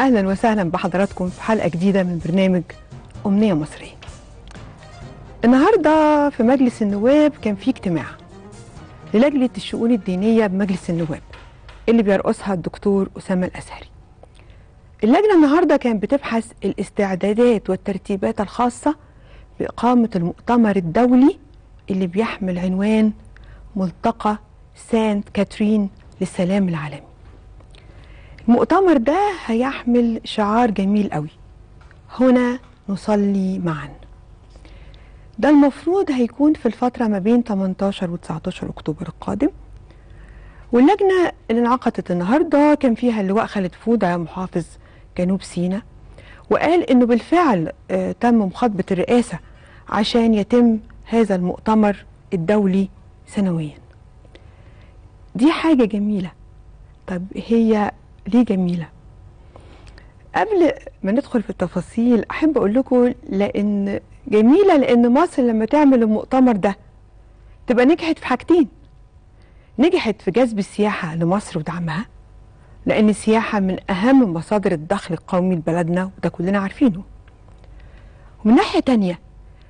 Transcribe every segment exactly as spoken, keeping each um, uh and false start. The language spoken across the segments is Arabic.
أهلا وسهلا بحضراتكم في حلقة جديدة من برنامج أمنية مصرية. النهاردة في مجلس النواب كان في اجتماع للجنة الشؤون الدينية بمجلس النواب اللي بيرأسها الدكتور اسامه الأزهري. اللجنة النهاردة كانت بتبحث الاستعدادات والترتيبات الخاصة بإقامة المؤتمر الدولي اللي بيحمل عنوان ملتقى سانت كاترين للسلام العالمي. المؤتمر ده هيحمل شعار جميل قوي، هنا نصلي معا. ده المفروض هيكون في الفترة ما بين ثمانية عشر وتسعة عشر أكتوبر القادم. واللجنة اللي انعقدت النهاردة كان فيها اللواء خالد فوده محافظ جنوب سيناء، وقال انه بالفعل تم مخاطبة الرئاسة عشان يتم هذا المؤتمر الدولي سنويا. دي حاجة جميلة. طب هي ليه جميلة؟ قبل ما ندخل في التفاصيل أحب أقول لكم لأن جميلة لأن مصر لما تعمل المؤتمر ده تبقى نجحت في حاجتين. نجحت في جذب السياحة لمصر ودعمها، لأن السياحة من أهم مصادر الدخل القومي لبلدنا وده كلنا عارفينه. ومن ناحية تانية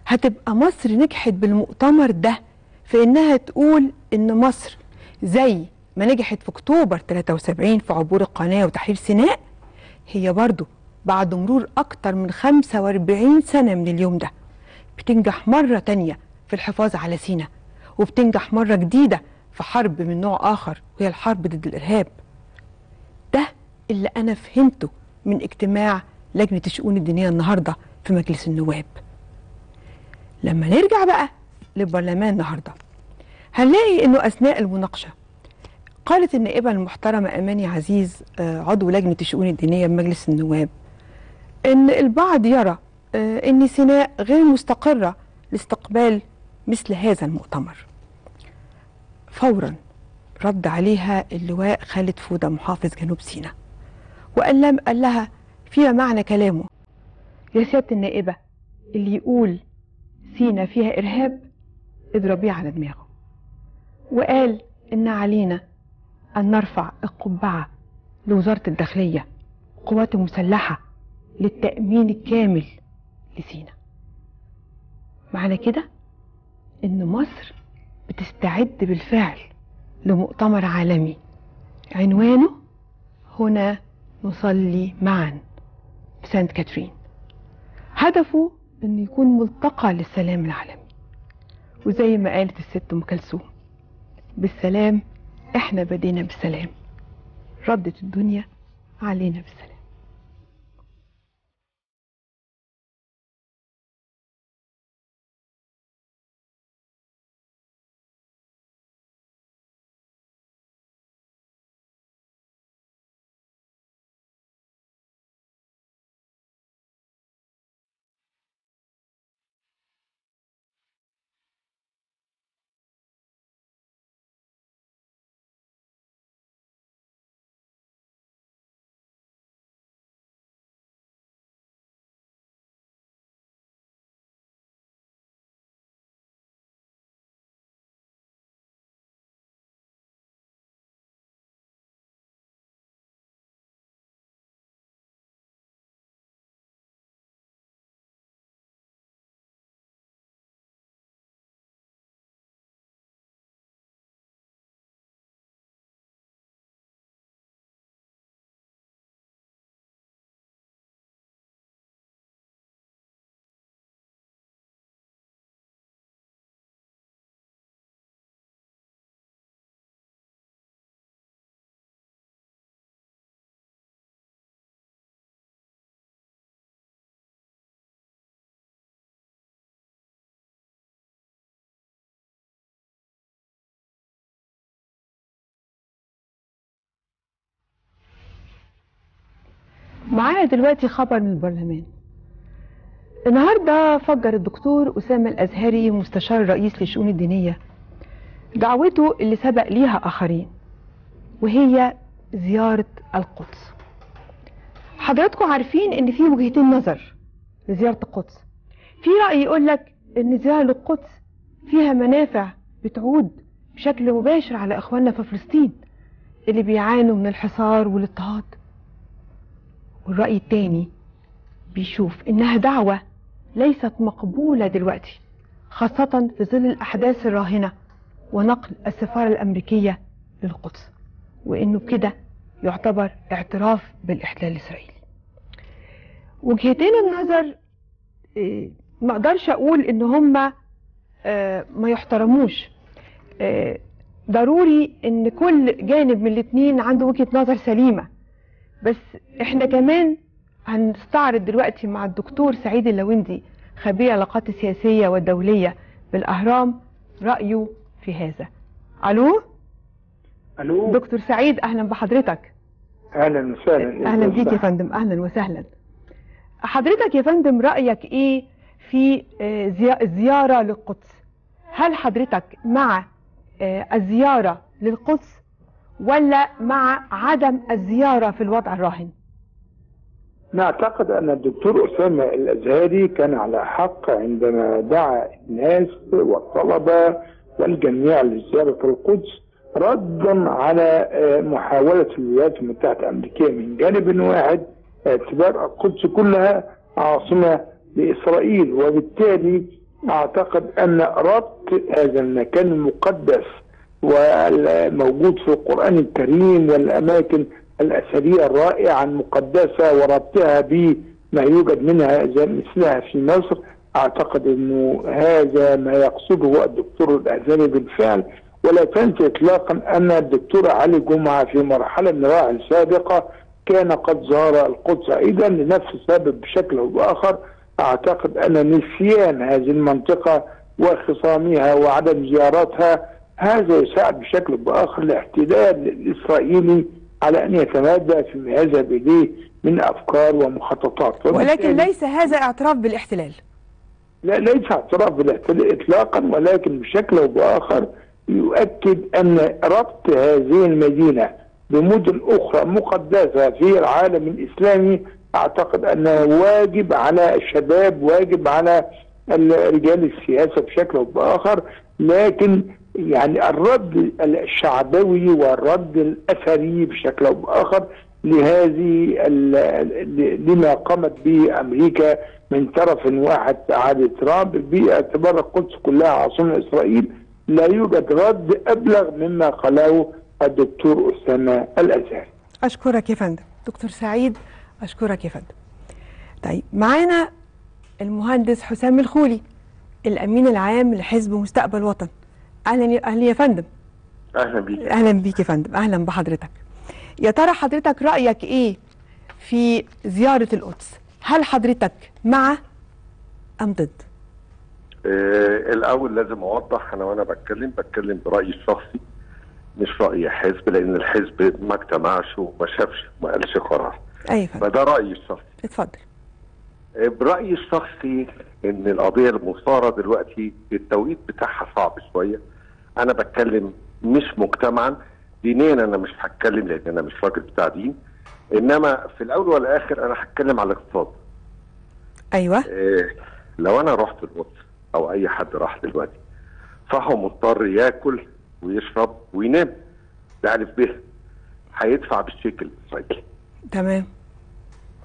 هتبقى مصر نجحت بالمؤتمر ده في إنها تقول إن مصر زي ما نجحت في أكتوبر ثلاثة وسبعين في عبور القناة وتحرير سيناء، هي برضو بعد مرور أكتر من خمسة وأربعين سنة من اليوم ده بتنجح مرة تانية في الحفاظ على سيناء، وبتنجح مرة جديدة في حرب من نوع آخر وهي الحرب ضد الإرهاب. ده اللي أنا فهمته من اجتماع لجنة الشؤون الدينية النهاردة في مجلس النواب. لما نرجع بقى للبرلمان النهاردة هنلاقي أنه أثناء المناقشة قالت النائبة المحترمة أماني عزيز عضو لجنة الشؤون الدينية بمجلس النواب إن البعض يرى إن سيناء غير مستقرة لاستقبال مثل هذا المؤتمر. فورا رد عليها اللواء خالد فوده محافظ جنوب سيناء وقال لها فيما معنى كلامه: يا سيادة النائبة، اللي يقول سيناء فيها إرهاب اضربيه على دماغه. وقال إن علينا أن نرفع القبعة لوزارة الداخلية والقوات المسلحة للتأمين الكامل لسيناء. معنى كده إن مصر بتستعد بالفعل لمؤتمر عالمي عنوانه هنا نصلي معا في سانت كاترين، هدفه إنه يكون ملتقى للسلام العالمي. وزي ما قالت الست أم كلثوم: بالسلام احنا بدينا، بالسلام ردت الدنيا علينا بالسلام. معانا دلوقتي خبر من البرلمان. النهارده فجر الدكتور اسامه الازهري مستشار الرئيس للشؤون الدينيه دعوته اللي سبق ليها اخرين، وهي زياره القدس. حضراتكم عارفين ان في وجهتين نظر لزياره القدس. في راي يقول لك ان زياره القدس فيها منافع بتعود بشكل مباشر على اخواننا في فلسطين اللي بيعانوا من الحصار والاضطهاد. والرأي التاني بيشوف إنها دعوة ليست مقبولة دلوقتي، خاصة في ظل الأحداث الراهنة ونقل السفارة الأمريكية للقدس، وإنه بكده يعتبر اعتراف بالاحتلال الإسرائيلي. وجهتين النظر ما اقدرش اقول ان هما ما يحترموش، ضروري ان كل جانب من الاتنين عنده وجهة نظر سليمة. بس احنا كمان هنستعرض دلوقتي مع الدكتور سعيد اللاوندي خبير العلاقات السياسية والدولية بالأهرام رأيه في هذا. الو الو دكتور سعيد، اهلا بحضرتك. اهلا وسهلا. اهلا بيك يا فندم، اهلا وسهلا. حضرتك يا فندم رأيك ايه في الزيارة للقدس؟ هل حضرتك مع الزيارة للقدس ولا مع عدم الزيارة في الوضع الراهن؟ نعتقد ان الدكتور اسامه الازهري كان على حق عندما دعا الناس والطلبة والجميع لزيارة القدس ردا على محاولة الولايات المتحدة الامريكية من جانب واحد اعتبار القدس كلها عاصمة لإسرائيل. وبالتالي أعتقد أن ربط هذا المكان المقدس والموجود في القرآن الكريم والأماكن الأثرية الرائعة المقدسة وربطها بما يوجد منها مثلها في مصر، أعتقد أنه هذا ما يقصده الدكتور الأزهري بالفعل. ولا تنسى إطلاقا أن الدكتور علي جمعة في مرحلة من المراحل السابقة كان قد زار القدس ايضا لنفس السبب بشكل او باخر. اعتقد ان نسيان هذه المنطقه وخصامها وعدم زيارتها هذا يساعد بشكل باخر الاحتلال الاسرائيلي على ان يتمادى فيما يذهب اليه من افكار ومخططات. ولكن ليس هذا اعتراف بالاحتلال. لا، ليس اعتراف بالاحتلال اطلاقا، ولكن بشكل او باخر يؤكد ان ربط هذه المدينه بمدن أخرى مقدسة في العالم الإسلامي أعتقد أنه واجب على الشباب، واجب على رجال السياسة بشكل أو بآخر. لكن يعني الرد الشعبوي والرد الأثري بشكل أو بآخر لهذه لما قامت به أمريكا من طرف واحد عادة ترامب باعتبار القدس كلها عاصمة إسرائيل، لا يوجد رد أبلغ مما قاله الدكتور اسامه الازهري. اشكرك يا فندم. دكتور سعيد اشكرك يا فندم. طيب، معانا المهندس حسام الخولي الامين العام لحزب مستقبل وطن. اهلا اهلا يا فندم. اهلا بيك. اهلا بيك يا فندم، اهلا بحضرتك. يا ترى حضرتك رايك ايه في زياره القدس؟ هل حضرتك مع ام ضد؟ آه الاول لازم اوضح، انا وانا بتكلم بتكلم برايي الشخصي مش رأي الحزب، لأن الحزب ما اجتمعش وما شافش وما قالش قرار. أيوة. فده رأيي الشخصي. اتفضل. برأيي الشخصي إن القضية المثارة دلوقتي التوقيت بتاعها صعب شوية. أنا بتكلم مش مجتمعا، دينيا أنا مش هتكلم لأن أنا مش راجل بتاع دين، إنما في الأول والآخر أنا هتكلم على الاقتصاد. أيوه. إيه لو أنا رحت القدس أو أي حد راح دلوقتي فهو مضطر ياكل ويشرب وينام، ده ألف ب، هيدفع بالشيك الإسرائيلي. تمام.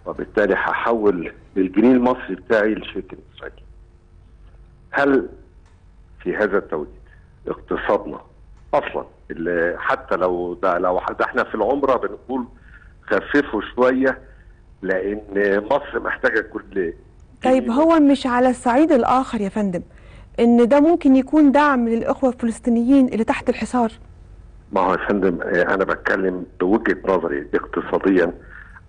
وبالتالي هحول الجنيه المصري بتاعي للشيك الإسرائيلي. هل في هذا التوقيت اقتصادنا أصلا اللي حتى لو ده لو ده احنا في العمرة بنقول خففوا شوية لأن مصر محتاجة كل. طيب هو مش على الصعيد الآخر يا فندم ان ده ممكن يكون دعم للاخوه الفلسطينيين اللي تحت الحصار؟ ما هو يا فندم انا بتكلم بوجهه نظري اقتصاديا،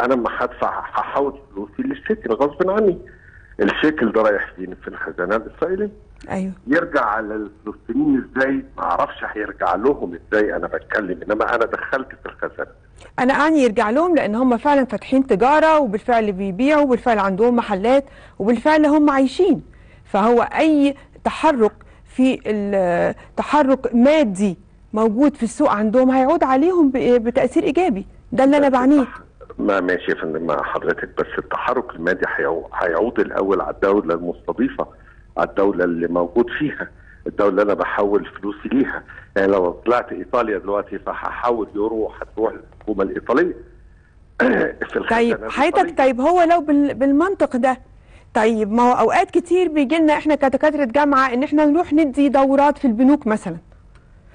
انا لما هدفع هحول فلوسي للشكل غصب عني. الشكل ده رايح فين؟ في الخزانه الاسرائيليه. ايوه. يرجع للفلسطينيين ازاي؟ ما اعرفش هيرجع لهم ازاي، انا بتكلم انما انا دخلت في الخزانه. انا اعني يرجع لهم لان هم فعلا فاتحين تجاره وبالفعل بيبيعوا وبالفعل عندهم محلات وبالفعل هم عايشين، فهو اي تحرك في التحرك مادي موجود في السوق عندهم هيعود عليهم بتأثير إيجابي. ده اللي أنا بعنيه. ما ماشي يا فندم مع حضرتك، بس التحرك المادي هيعود الأول على الدولة المستضيفة، على الدولة اللي موجود فيها، الدولة اللي أنا بحول فلوسي ليها. يعني لو طلعت إيطاليا دلوقتي فهحول يورو هتروح للحكومة الإيطالية. في الخمسة. طيب حياتك، طيب هو لو بالمنطق ده، طيب ما هو اوقات كتير بيجي لنا احنا كدكاتره جامعه ان احنا نروح ندي دورات في البنوك مثلا،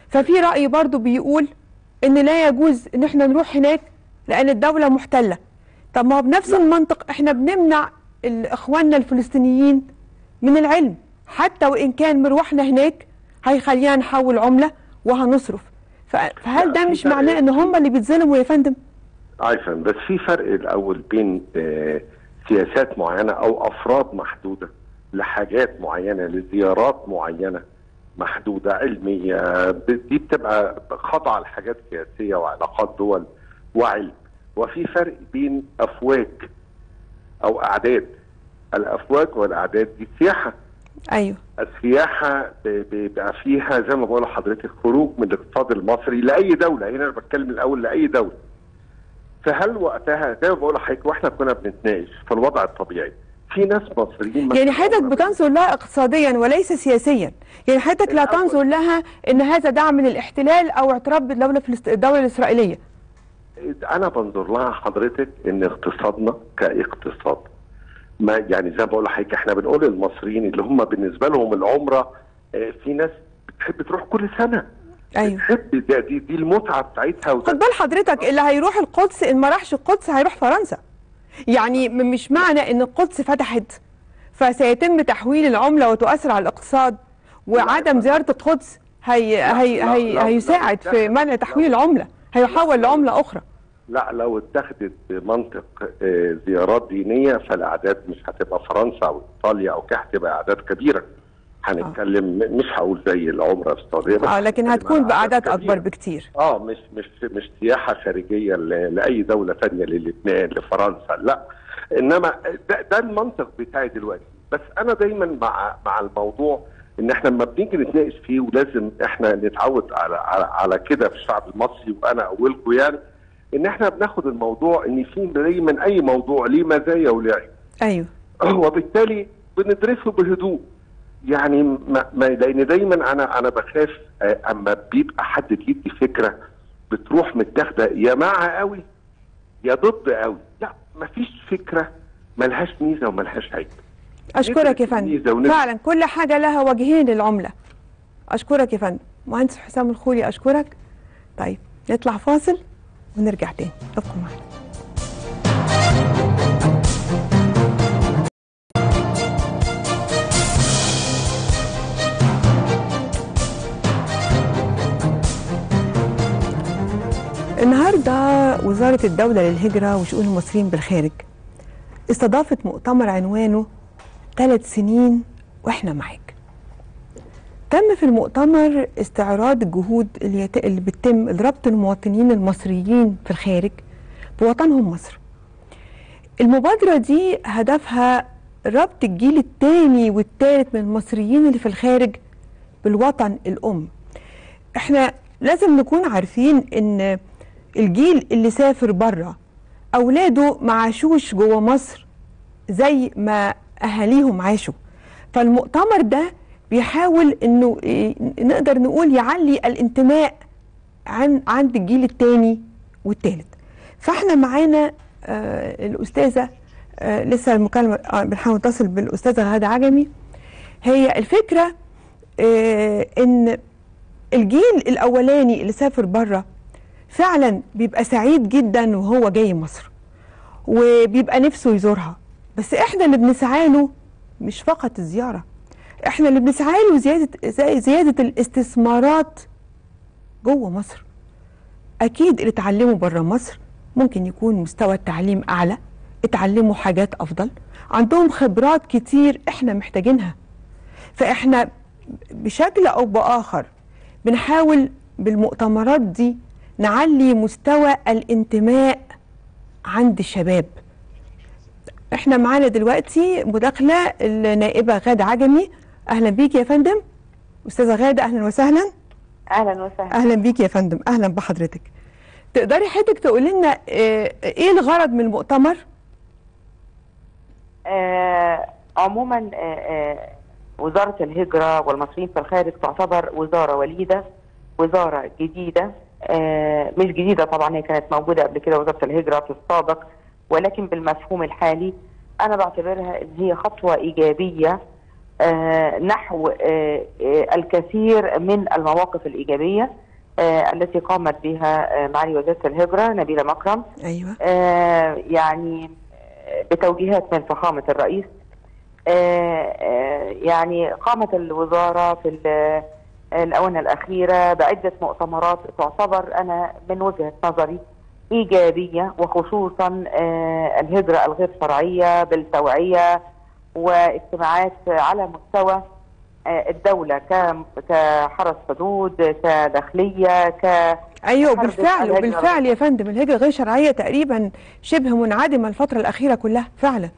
ففي راي برضو بيقول ان لا يجوز ان احنا نروح هناك لان الدوله محتله. طب ما هو بنفس المنطق احنا بنمنع اخواننا الفلسطينيين من العلم، حتى وان كان مروحنا هناك هيخلينا نحول عمله وهنصرف، فهل ده مش معناه ان هم اللي بيتظلموا يا فندم؟ عارفين بس في فرق الاول بين آه سياسات معينه او افراد محدوده لحاجات معينه لزيارات معينه محدوده علميه، دي بتبقى خاضعه لحاجات سياسيه وعلاقات دول وعلم، وفي فرق بين افواج او اعداد. الافواج والاعداد دي سياحه. ايوه السياحه بيبقى فيها زي ما بقول لحضرتك خروج من الاقتصاد المصري لاي دوله، هنا انا بتكلم الاول لاي دوله. فهل وقتها زي ما بقول لحضرتك واحنا كنا بنتناقش في الوضع الطبيعي في ناس مصريين يعني حضرتك بتنظر لها اقتصاديا وليس سياسيا، يعني حضرتك لا تنظر لها ان هذا دعم للاحتلال او اعتراف بالدوله فلسط... الدوله الاسرائيليه. انا بنظر لها حضرتك ان اقتصادنا كاقتصاد ما يعني زي ما بقول لحضرتك احنا بنقول المصريين اللي هم بالنسبه لهم العمره، في ناس بتحب تروح كل سنه. ايوه بتحب دي دي المتعه بتاعتها. خد بال حضرتك اللي هيروح القدس، اللي ما راحش القدس هيروح فرنسا. يعني مش معنى ان القدس فتحت فسيتم تحويل العمله وتؤثر على الاقتصاد وعدم زياره القدس هي لا هي لا هي لا هيساعد لا في منع تحويل العمله، هيحول لعمله اخرى. لا لو اتخذت بمنطق زيارات دينيه فالاعداد مش هتبقى فرنسا او ايطاليا او كده، هتبقى اعداد كبيره. هنتكلم آه. مش هقول زي العمره في السعوديه بس اه لكن هتكون باعداد اكبر بكتير. اه مش مش مش سياحه خارجيه لاي دوله ثانيه، للبنان لفرنسا لا، انما ده, ده المنطق بتاعي دلوقتي. بس انا دايما مع مع الموضوع ان احنا لما بنيجي نتناقش فيه ولازم احنا نتعود على على, على كده في الشعب المصري، وانا اولكم يعني ان احنا بناخد الموضوع ان في دايما اي موضوع ليه مزايا ولعيب. ايوه وبالتالي بندرسه بهدوء يعني ما, ما لان دايما انا انا بخاف اما بيبقى حد بيدي فكره بتروح متاخده يا مع قوي يا ضد قوي، لا مفيش فكره ملهاش ميزه وملهاش عيب. اشكرك يا فندم، فعلا كل حاجه لها وجهين للعمله. اشكرك يا فندم، مهندس حسام الخولي اشكرك. طيب نطلع فاصل ونرجع تاني، ابقوا معانا. النهارده وزارة الدولة للهجرة وشؤون المصريين بالخارج استضافت مؤتمر عنوانه ثلاث سنين واحنا معاك. تم في المؤتمر استعراض الجهود اللي, يت... اللي بتتم لربط المواطنين المصريين في الخارج بوطنهم مصر. المبادرة دي هدفها ربط الجيل الثاني والثالث من المصريين اللي في الخارج بالوطن الأم. احنا لازم نكون عارفين ان الجيل اللي سافر بره اولاده ما عاشوش جوه مصر زي ما اهاليهم عاشوا، فالمؤتمر ده بيحاول انه نقدر نقول يعلي الانتماء عن عند الجيل الثاني والثالث. فاحنا معانا آه الاستاذه آه لسه المكالمه آه بنحاول نتصل بالاستاذه غادة عجمي. هي الفكره آه ان الجيل الاولاني اللي سافر بره فعلا بيبقى سعيد جدا وهو جاي مصر وبيبقى نفسه يزورها، بس احنا اللي بنسعى له مش فقط الزياره، احنا اللي بنسعى له زياده زياده الاستثمارات جوه مصر. اكيد اللي اتعلموا بره مصر ممكن يكون مستوى التعليم اعلى، اتعلموا حاجات افضل، عندهم خبرات كتير احنا محتاجينها، فاحنا بشكل او باخر بنحاول بالمؤتمرات دي نعلي مستوى الانتماء عند الشباب. احنا معانا دلوقتي مداخله النائبه غادة عجمي. اهلا بيك يا فندم. استاذه غاده اهلا وسهلا. اهلا وسهلا. اهلا بيك يا فندم، اهلا بحضرتك. تقدري حضرتك تقولي لنا ايه الغرض من المؤتمر؟ آه عموما آه وزاره الهجره والمصريين في الخارج تعتبر وزاره وليده، وزاره جديده مش جديده طبعا، هي كانت موجوده قبل كده وزاره الهجره في السابق، ولكن بالمفهوم الحالي انا بعتبرها ان هي خطوه ايجابيه نحو الكثير من المواقف الايجابيه التي قامت بها معالي وزيره الهجره نبيله مكرم. ايوه يعني بتوجيهات من فخامه الرئيس، يعني قامت الوزاره في الآونة الأخيرة بعدة مؤتمرات تعتبر أنا من وجهة نظري إيجابية، وخصوصا الهجرة الغير شرعية بالتوعية واجتماعات على مستوى الدولة كحرس حدود كداخلية ك ايوه بالفعل. وبالفعل يا فندم الهجرة غير شرعية تقريبا شبه منعدمة الفترة الأخيرة كلها فعلا،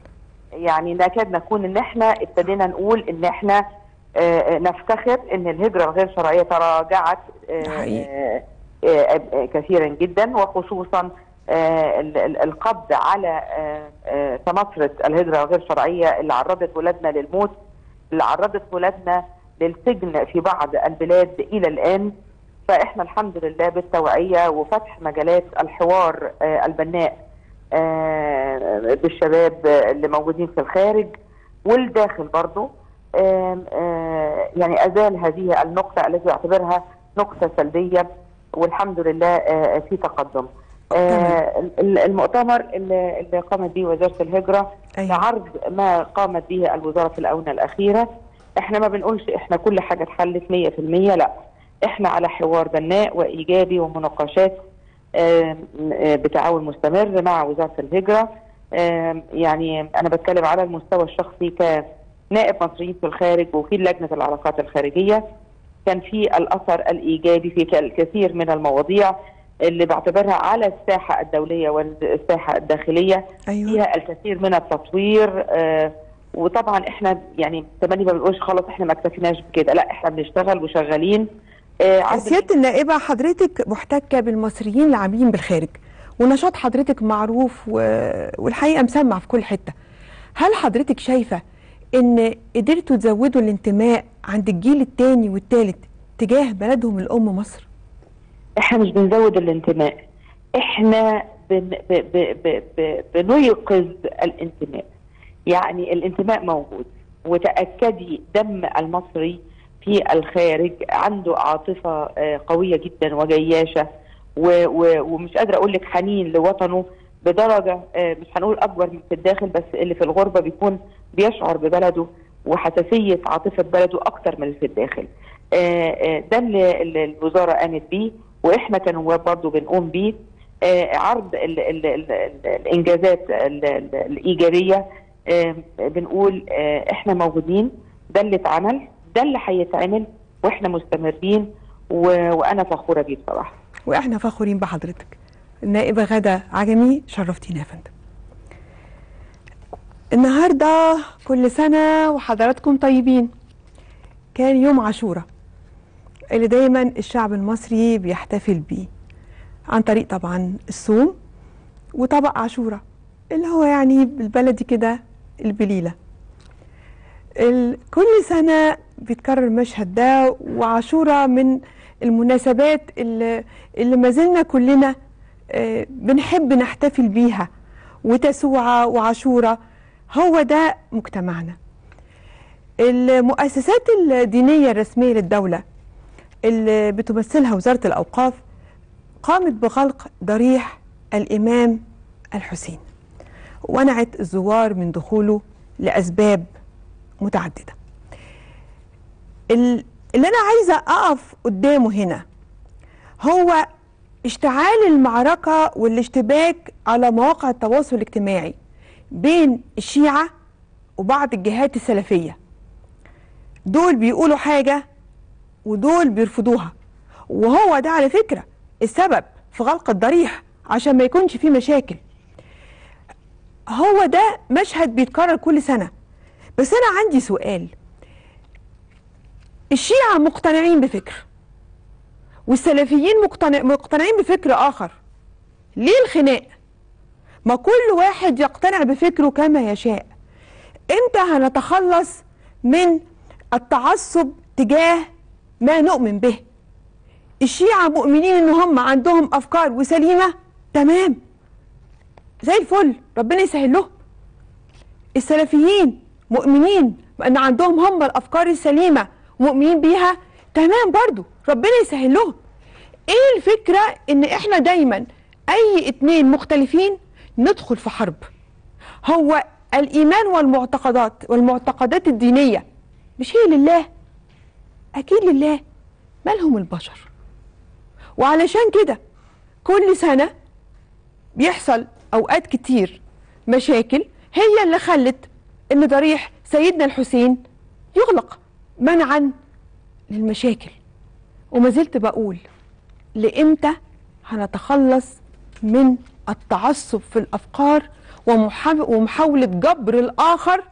يعني نكاد نكون إن احنا ابتدينا نقول إن احنا نفتخر ان الهجره الغير شرعيه تراجعت كثيرا جدا، وخصوصا القبض على تمطره الهجره الغير شرعيه اللي عرضت ولادنا للموت، اللي عرضت ولادنا للسجن في بعض البلاد الى الان. فاحنا الحمد لله بالتوعيه وفتح مجالات الحوار البناء بالشباب اللي موجودين في الخارج والداخل برضه يعني أزال هذه النقطة التي أعتبرها نقطة سلبية، والحمد لله في تقدم. المؤتمر اللي قامت به وزارة الهجرة لعرض ما قامت به الوزارة في الآونة الأخيرة، احنا ما بنقولش احنا كل حاجة اتحلت مية في المية، لا احنا على حوار بناء وإيجابي ومناقشات بتعاون مستمر مع وزارة الهجرة. يعني أنا بتكلم على المستوى الشخصي ك نائب مصريين في الخارج وكيل لجنه العلاقات الخارجيه، كان في الاثر الايجابي في الكثير من المواضيع اللي بعتبرها على الساحه الدوليه والساحه الداخليه. أيوة. فيها الكثير من التطوير، آه وطبعا احنا يعني تمني ما بنقولش خلاص احنا ما اكتفيناش بكده، لا احنا بنشتغل وشغالين. آه سياده النائبه حضرتك محتكه بالمصريين اللي عاملين بالخارج، ونشاط حضرتك معروف و... والحقيقه مسمع في كل حته. هل حضرتك شايفه إن قدرتوا تزودوا الانتماء عند الجيل الثاني والثالث تجاه بلدهم الأم مصر؟ إحنا مش بنزود الانتماء، إحنا بن... ب... ب... ب... ب... بنيقظ الانتماء. يعني الانتماء موجود، وتأكدي دم المصري في الخارج عنده عاطفة قوية جدا وجياشة و... و... ومش قادرة أقول لك حنين لوطنه بدرجة مش هنقول أكبر من في الداخل، بس اللي في الغربة بيكون بيشعر ببلده وحساسية عاطفة بلده أكتر من اللي في الداخل. ده اللي الوزارة قامت بيه، وإحنا كنواب برضه بنقوم بيه، عرض ال ال ال الإنجازات ال ال الإيجابية. بنقول إحنا موجودين، ده اللي اتعمل، ده اللي هيتعمل، وإحنا مستمرين، وأنا فخورة بيه بصراحة. وإحنا فخورين بحضرتك. النائبة غادة عجمي شرفتينا يا فندم. النهارده كل سنة وحضراتكم طيبين كان يوم عاشوراء اللي دايما الشعب المصري بيحتفل بيه عن طريق طبعا الصوم وطبق عاشوراء اللي هو يعني بالبلدي كده البليلة. كل سنة بيتكرر المشهد ده، وعاشوراء من المناسبات اللي, اللي ما زلنا كلنا بنحب نحتفل بيها، وتسوعة وعاشوراء هو ده مجتمعنا. المؤسسات الدينية الرسمية للدولة اللي بتمثلها وزارة الأوقاف قامت بغلق ضريح الإمام الحسين، ومنعت الزوار من دخوله لأسباب متعددة. اللي أنا عايزة أقف قدامه هنا هو اشتعال المعركة والاشتباك على مواقع التواصل الاجتماعي بين الشيعة وبعض الجهات السلفية، دول بيقولوا حاجة ودول بيرفضوها، وهو ده على فكرة السبب في غلق الضريح عشان ما يكونش فيه مشاكل. هو ده مشهد بيتكرر كل سنة، بس أنا عندي سؤال. الشيعة مقتنعين بفكر والسلفيين مقتنعين بفكر آخر، ليه الخناق؟ ما كل واحد يقتنع بفكره كما يشاء. امتى هنتخلص من التعصب تجاه ما نؤمن به؟ الشيعة مؤمنين ان هم عندهم افكار وسليمة تمام زي الفل، ربنا يسهل لهم. السلفيين مؤمنين بان عندهم هم الافكار السليمة ومؤمنين بيها تمام برضو، ربنا يسهل لهم. ايه الفكرة ان احنا دايما اي اتنين مختلفين ندخل في حرب؟ هو الايمان والمعتقدات والمعتقدات الدينية مش هي لله؟ اكيد لله، مالهم البشر. وعلشان كده كل سنة بيحصل اوقات كتير مشاكل هي اللي خلت ان ضريح سيدنا الحسين يغلق منعا للمشاكل. وما زلت بقول لامتى هنتخلص من التعصب في الافكار ومحاولة جبر الاخر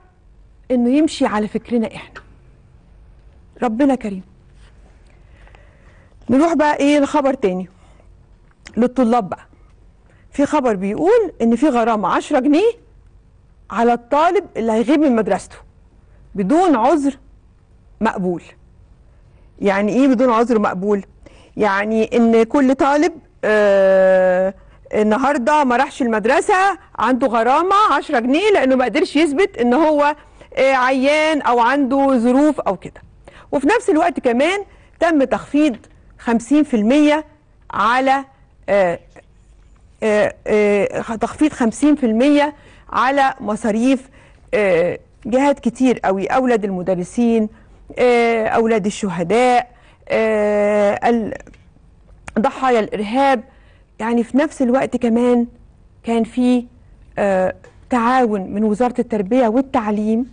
انه يمشي على فكرنا احنا؟ ربنا كريم. نروح بقى ايه لخبر تاني للطلاب بقى. في خبر بيقول ان في غرامه عشرة جنيه على الطالب اللي هيغيب من مدرسته بدون عذر مقبول. يعني ايه بدون عذر مقبول؟ يعني ان كل طالب آه النهارده ما راحش المدرسه عنده غرامه عشرة جنيه لانه ما قدرش يثبت ان هو آه عيان او عنده ظروف او كده. وفي نفس الوقت كمان تم تخفيض خمسين في المية على آآ آآ آآ تخفيض خمسين في المية على مصاريف جهات كتير قوي، أولاد المدرسين، أولاد الشهداء، ضحايا الإرهاب. يعني في نفس الوقت كمان كان في تعاون من وزارة التربية والتعليم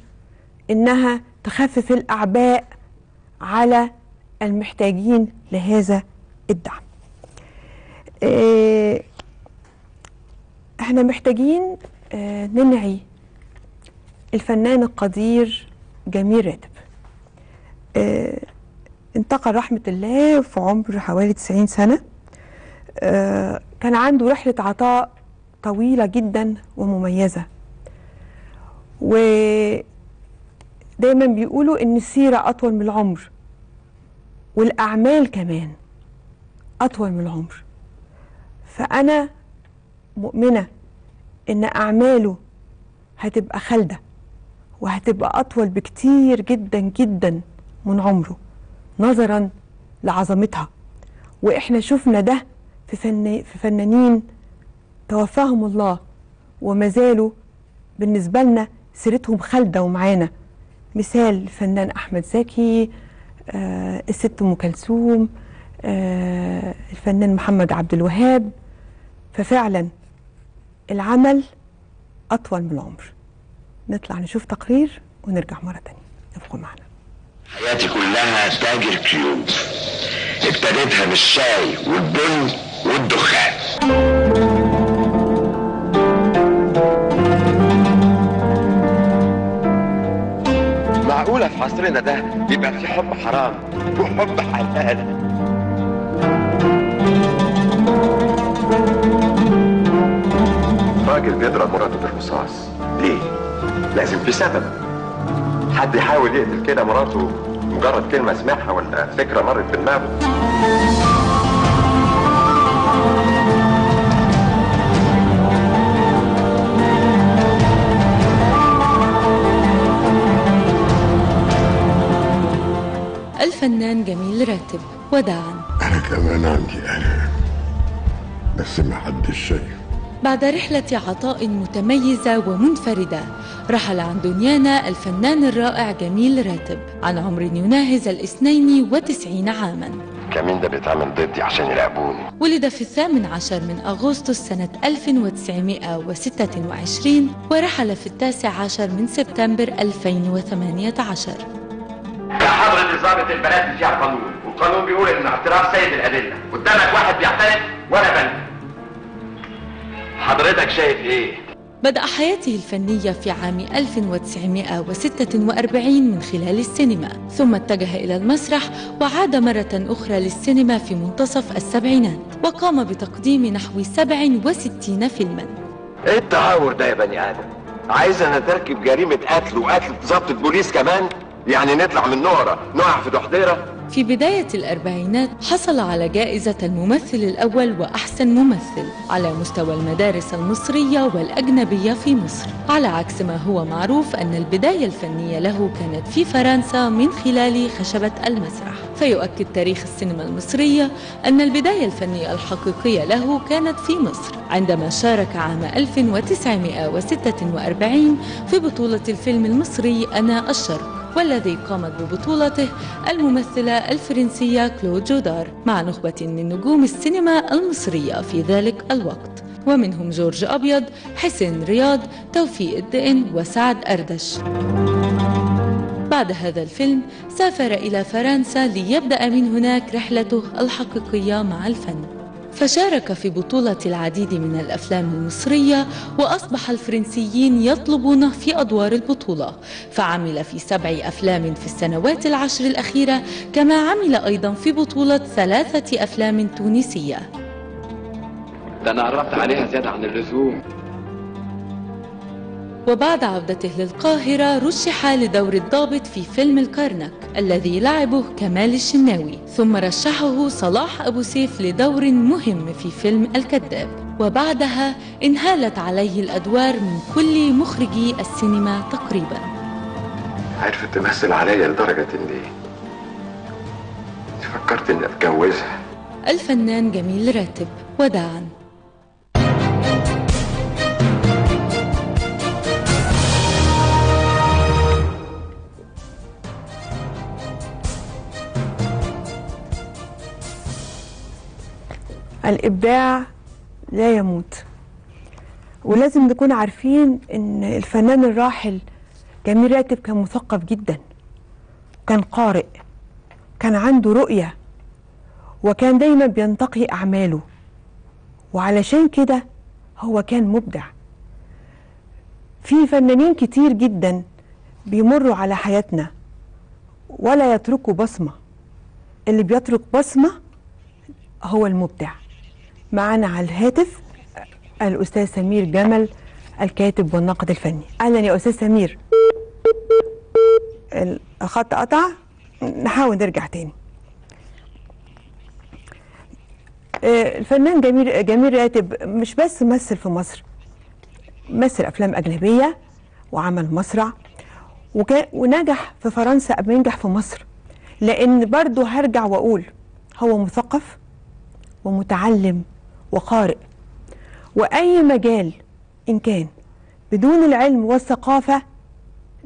إنها تخفف الأعباء على المحتاجين لهذا الدعم. اه احنا محتاجين اه ننعي الفنان القدير جميل راتب. اه انتقل رحمة الله في عمر حوالي تسعين سنة. اه كان عنده رحلة عطاء طويلة جدا ومميزة، ودايما بيقولوا ان السيرة اطول من العمر والأعمال كمان أطول من العمر. فأنا مؤمنة إن أعماله هتبقى خالدة وهتبقى أطول بكتير جدا جدا من عمره نظرا لعظمتها. وإحنا شفنا ده في, فن... في فنانين توفاهم الله وما زالوا بالنسبة لنا سيرتهم خالدة ومعانا، مثال الفنان أحمد زكي، آه الست ام كلثوم، آه الفنان محمد عبد الوهاب. ففعلا العمل اطول من العمر. نطلع نشوف تقرير ونرجع مره ثانيه، ابقوا معنا. حياتي كلها تاجر كيوب، ابتديتها بالشاي والبن والدخان. معقولة في عصرنا ده يبقى في حب حرام وحب حلال؟ راجل بيضرب مراته بالرصاص ليه؟ لازم في سبب. حد يحاول يقتل كده مراته مجرد كلمة سمعها ولا فكرة مرت في دماغه؟ الفنان جميل راتب وداعا. أنا كمان عندي ألم بس محدش شايف. بعد رحلة عطاء متميزة ومنفردة رحل عن دنيانا الفنان الرائع جميل راتب عن عمر يناهز الاثنين وتسعين عاما. الكمين ده بيتعمل ضدي عشان يلعبوني. ولد في الثامن عشر من أغسطس سنة ألف وتسعمائة وستة وعشرين ورحل في التاسع عشر من سبتمبر ألفين وثمانية عشر. حضرة نظامة البنات اللي فيها قانون، والقانون بيقول ان اعتراف سيد الادله، قدامك واحد بيعترف وانا بنكر. حضرتك شايف ايه؟ بدأ حياته الفنية في عام ألف وتسعمائة وستة وأربعين من خلال السينما، ثم اتجه إلى المسرح وعاد مرة أخرى للسينما في منتصف السبعينات، وقام بتقديم نحو سبعة وستين فيلما. ايه التهور ده يا بني آدم؟ عايز أنا تركب جريمة قتل وقتل ضابط بوليس كمان؟ يعني نطلع من نهرة نقع في دحضيرة؟ في بداية الأربعينات حصل على جائزة الممثل الأول وأحسن ممثل على مستوى المدارس المصرية والأجنبية في مصر، على عكس ما هو معروف أن البداية الفنية له كانت في فرنسا من خلال خشبة المسرح. فيؤكد تاريخ السينما المصرية أن البداية الفنية الحقيقية له كانت في مصر عندما شارك عام ألف وتسعمائة وستة وأربعين في بطولة الفيلم المصري أنا الشرق، والذي قامت ببطولته الممثلة الفرنسية كلود جودار مع نخبة من نجوم السينما المصرية في ذلك الوقت، ومنهم جورج أبيض، حسين رياض، توفيق الدقن، وسعد أردش. بعد هذا الفيلم سافر إلى فرنسا ليبدأ من هناك رحلته الحقيقية مع الفن، فشارك في بطولة العديد من الأفلام المصرية، وأصبح الفرنسيين يطلبونه في أدوار البطولة، فعمل في سبع أفلام في السنوات العشر الأخيرة، كما عمل أيضا في بطولة ثلاثة أفلام تونسية. ده أنا عرفت عليها زيادة عن اللزوم. وبعد عودته للقاهرة رشح لدور الضابط في فيلم الكرنك الذي لعبه كمال الشناوي، ثم رشحه صلاح أبو سيف لدور مهم في فيلم الكذاب، وبعدها انهالت عليه الأدوار من كل مخرجي السينما تقريبا. عرفت تمثل عليا لدرجة إني فكرت إني أتجوزها. الفنان جميل راتب، وداعا. الإبداع لا يموت، ولازم نكون عارفين إن الفنان الراحل جميل راتب كان مثقف جدا، كان قارئ، كان عنده رؤية، وكان دايما بينتقي أعماله، وعلشان كده هو كان مبدع. في فنانين كتير جدا بيمروا على حياتنا ولا يتركوا بصمة، اللي بيترك بصمة هو المبدع. معنا على الهاتف الأستاذ سمير جمال الكاتب والناقد الفني. أهلا يا أستاذ سمير. الخط قطع، نحاول نرجع تاني. الفنان جميل جميل راتب مش بس مثل في مصر، مثل أفلام أجنبية وعمل مسرح، ونجح في فرنسا قبل ما ينجح في مصر، لأن برضه هرجع وأقول هو مثقف ومتعلم وقارئ، وأي مجال إن كان بدون العلم والثقافة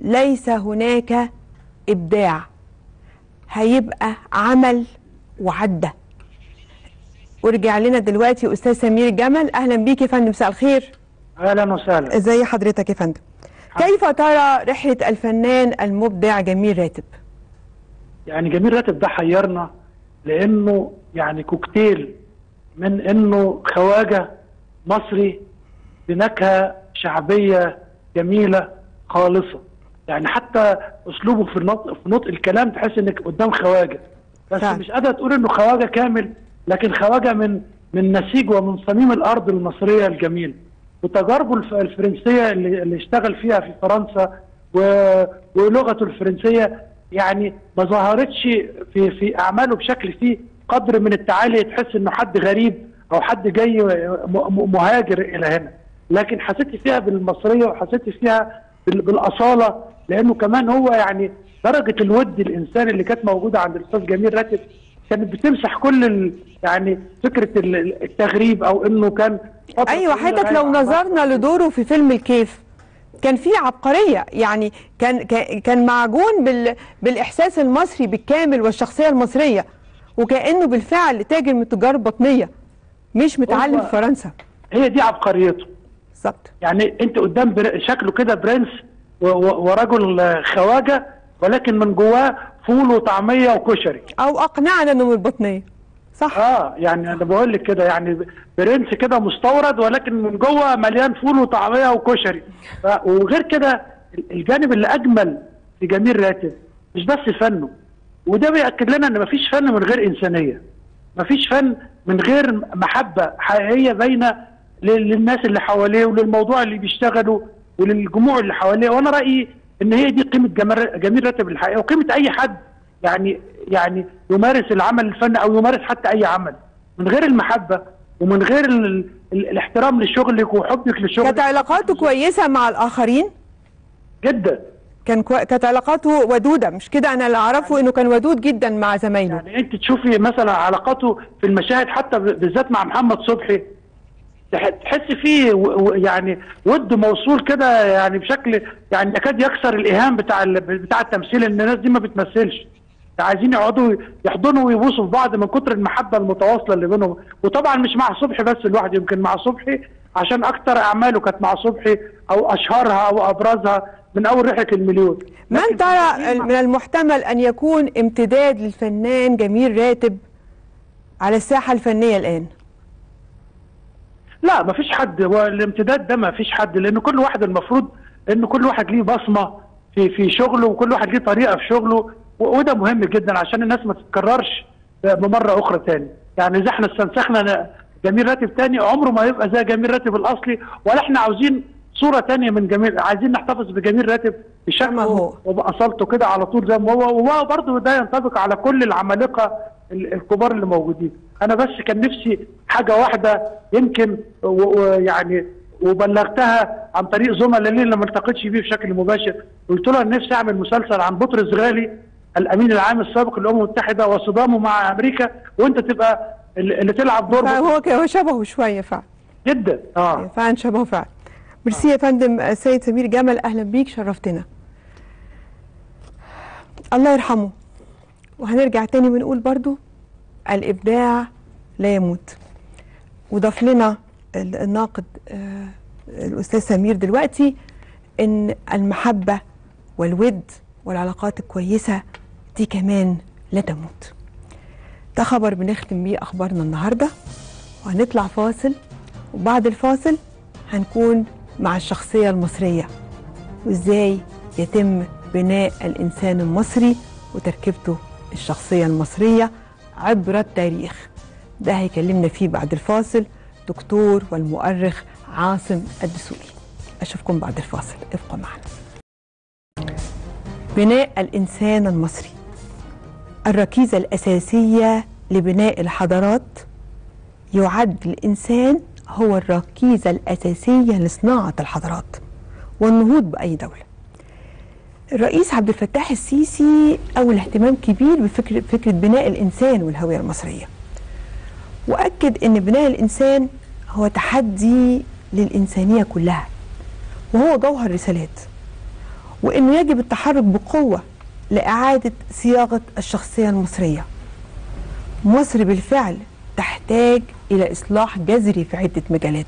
ليس هناك إبداع، هيبقى عمل وعدة. ورجع لنا دلوقتي أستاذ سمير جمال. أهلا بيك يا فندم، مساء الخير. أهلا وسهلا. إزاي حضرتك يا فندم؟ كيف ترى رحلة الفنان المبدع جميل راتب؟ يعني جميل راتب ده حيرنا، لأنه يعني كوكتيل من انه خواجه مصري بنكهه شعبيه جميله خالصه، يعني حتى اسلوبه في نطق في نطق الكلام تحس انك قدام خواجه، بس صح. مش قادره تقول انه خواجه كامل، لكن خواجه من من نسيج ومن صميم الارض المصريه الجميله، وتجاربه الفرنسيه اللي, اللي اشتغل فيها في فرنسا ولغته الفرنسيه يعني ما ظهرتش في في اعماله بشكل فيه قدر من التعالي تحس انه حد غريب او حد جاي مهاجر الى هنا، لكن حسيت فيها بالمصريه وحسيت فيها بالاصاله، لانه كمان هو يعني درجه الود الانساني اللي كانت موجوده عند الاستاذ جميل راتب كانت بتمسح كل يعني فكره التغريب او انه كان. ايوه، حتى لو نظرنا لدوره في فيلم الكيف كان فيه عبقريه، يعني كان كان معجون بال بالاحساس المصري بالكامل والشخصيه المصريه، وكأنه بالفعل تاجر من تجار بطنية مش متعلم في فرنسا. هي دي عبقريته بالظبط، يعني انت قدام شكله كده برنس ورجل خواجة، ولكن من جواه فول وطعمية وكشري، او اقنعنا انه من البطنية. صح، اه يعني انا بقول لك كده، يعني برنس كده مستورد ولكن من جوه مليان فول وطعمية وكشري. وغير كده الجانب اللي اجمل في جميل راتب مش بس فنه، وده بيأكد لنا ان مفيش فن من غير انسانيه، مفيش فن من غير محبه حقيقيه باينه للناس اللي حواليه وللموضوع اللي بيشتغلوا وللجموع اللي حواليه، وانا رايي ان هي دي قيمه جميل راتب الحقيقه وقيمه اي حد يعني يعني يمارس العمل الفني او يمارس حتى اي عمل من غير المحبه ومن غير ال... الاحترام لشغلك وحبك لشغلك. كانت علاقاته كويسه مع الاخرين؟ جدا. كان كو... كانت علاقاته ودوده، مش كده؟ انا اللي اعرفه انه كان ودود جدا مع زمايله. يعني انت تشوفي مثلا علاقاته في المشاهد حتى بالذات مع محمد صبحي تحس فيه و... يعني ود موصول كده، يعني بشكل يعني يكاد يكسر الايهام بتاع ال... بتاع التمثيل، ان الناس دي ما بتمثلش، عايزين يقعدوا يحضنوا ويبوسوا في بعض من كتر المحبه المتواصله اللي بينهم. وطبعا مش مع صبحي بس لوحده، يمكن مع صبحي عشان اكتر اعماله كانت مع صبحي او اشهرها او ابرزها من اول رحله المليون. من ترى من المحتمل ان يكون امتداد للفنان جميل راتب على الساحه الفنيه الان؟ لا مفيش حد، والامتداد ده مفيش حد، لان كل واحد المفروض ان كل واحد ليه بصمه في في شغله، وكل واحد ليه طريقه في شغله، وده مهم جدا عشان الناس ما تتكررش بمره اخرى تاني. يعني اذا احنا استنسخنا جميل راتب تاني عمره ما يبقى زي جميل راتب الاصلي، ولا احنا عاوزين صوره تانيه من جميل، عايزين نحتفظ بجميل راتب بشكله وباصالته كده على طول زي ما هو. وهو برضه ده ينطبق على كل العمالقه الكبار اللي موجودين. انا بس كان نفسي حاجه واحده يمكن ويعني وبلغتها عن طريق زملاء لي اللي ما التقيتش بيه بشكل مباشر، قلت له نفسي اعمل مسلسل عن بطرس غالي الامين العام السابق للامم المتحده وصدامه مع امريكا، وانت تبقى اللي تلعب دور. هو هو شبهه شويه فعلا جدا. اه فعلا شبهه فعلا. ميرسي آه. يا فندم. السيد سمير جمال اهلا بيك، شرفتنا. الله يرحمه. وهنرجع تاني ونقول برضو الابداع لا يموت. وضاف لنا الناقد آه الاستاذ سمير دلوقتي ان المحبه والود والعلاقات الكويسة دي كمان لا تموت. ده خبر بنختم بيه أخبارنا النهاردة، وهنطلع فاصل، وبعد الفاصل هنكون مع الشخصية المصرية وإزاي يتم بناء الإنسان المصري وتركيبته الشخصية المصرية عبر التاريخ. ده هيكلمنا فيه بعد الفاصل دكتور والمؤرخ عاصم الدسوقي. أشوفكم بعد الفاصل، ابقوا معنا. بناء الإنسان المصري، الركيزة الأساسية لبناء الحضارات. يعد الإنسان هو الركيزة الأساسية لصناعة الحضارات والنهوض بأي دولة. الرئيس عبد الفتاح السيسي أول اهتمام كبير بفكرة فكرة بناء الإنسان والهوية المصرية، وأكد أن بناء الإنسان هو تحدي للإنسانية كلها، وهو جوهر رسالات، وإنه يجب التحرك بقوة لإعادة صياغة الشخصية المصرية. مصر بالفعل تحتاج إلى إصلاح جذري في عدة مجالات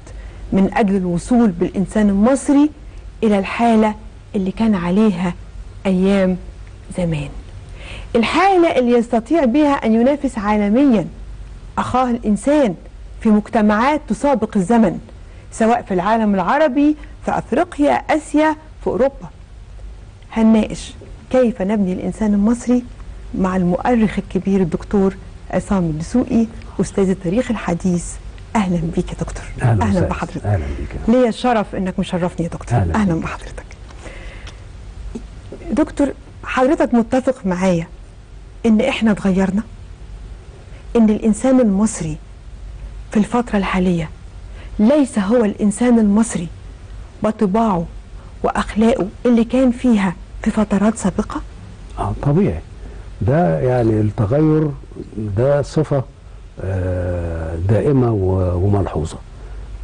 من أجل الوصول بالإنسان المصري إلى الحالة اللي كان عليها أيام زمان، الحالة اللي يستطيع بها أن ينافس عالميا أخاه الإنسان في مجتمعات تسابق الزمن، سواء في العالم العربي، في أفريقيا، آسيا، في أوروبا. هنناقش كيف نبني الإنسان المصري مع المؤرخ الكبير الدكتور عصام الدسوقي أستاذ التاريخ الحديث. أهلا بيك يا دكتور. أهلا, أهلا بحضرتك. أهلا بيك. ليا الشرف إنك مشرفني يا دكتور. أهلا, أهلا بحضرتك. دكتور، حضرتك متفق معايا إن إحنا اتغيرنا؟ إن الإنسان المصري في الفترة الحالية ليس هو الإنسان المصري بطباعه وأخلاقه اللي كان فيها في فترات سابقة؟ آه طبيعي. ده يعني التغير ده صفة آه دائمة وملحوظة،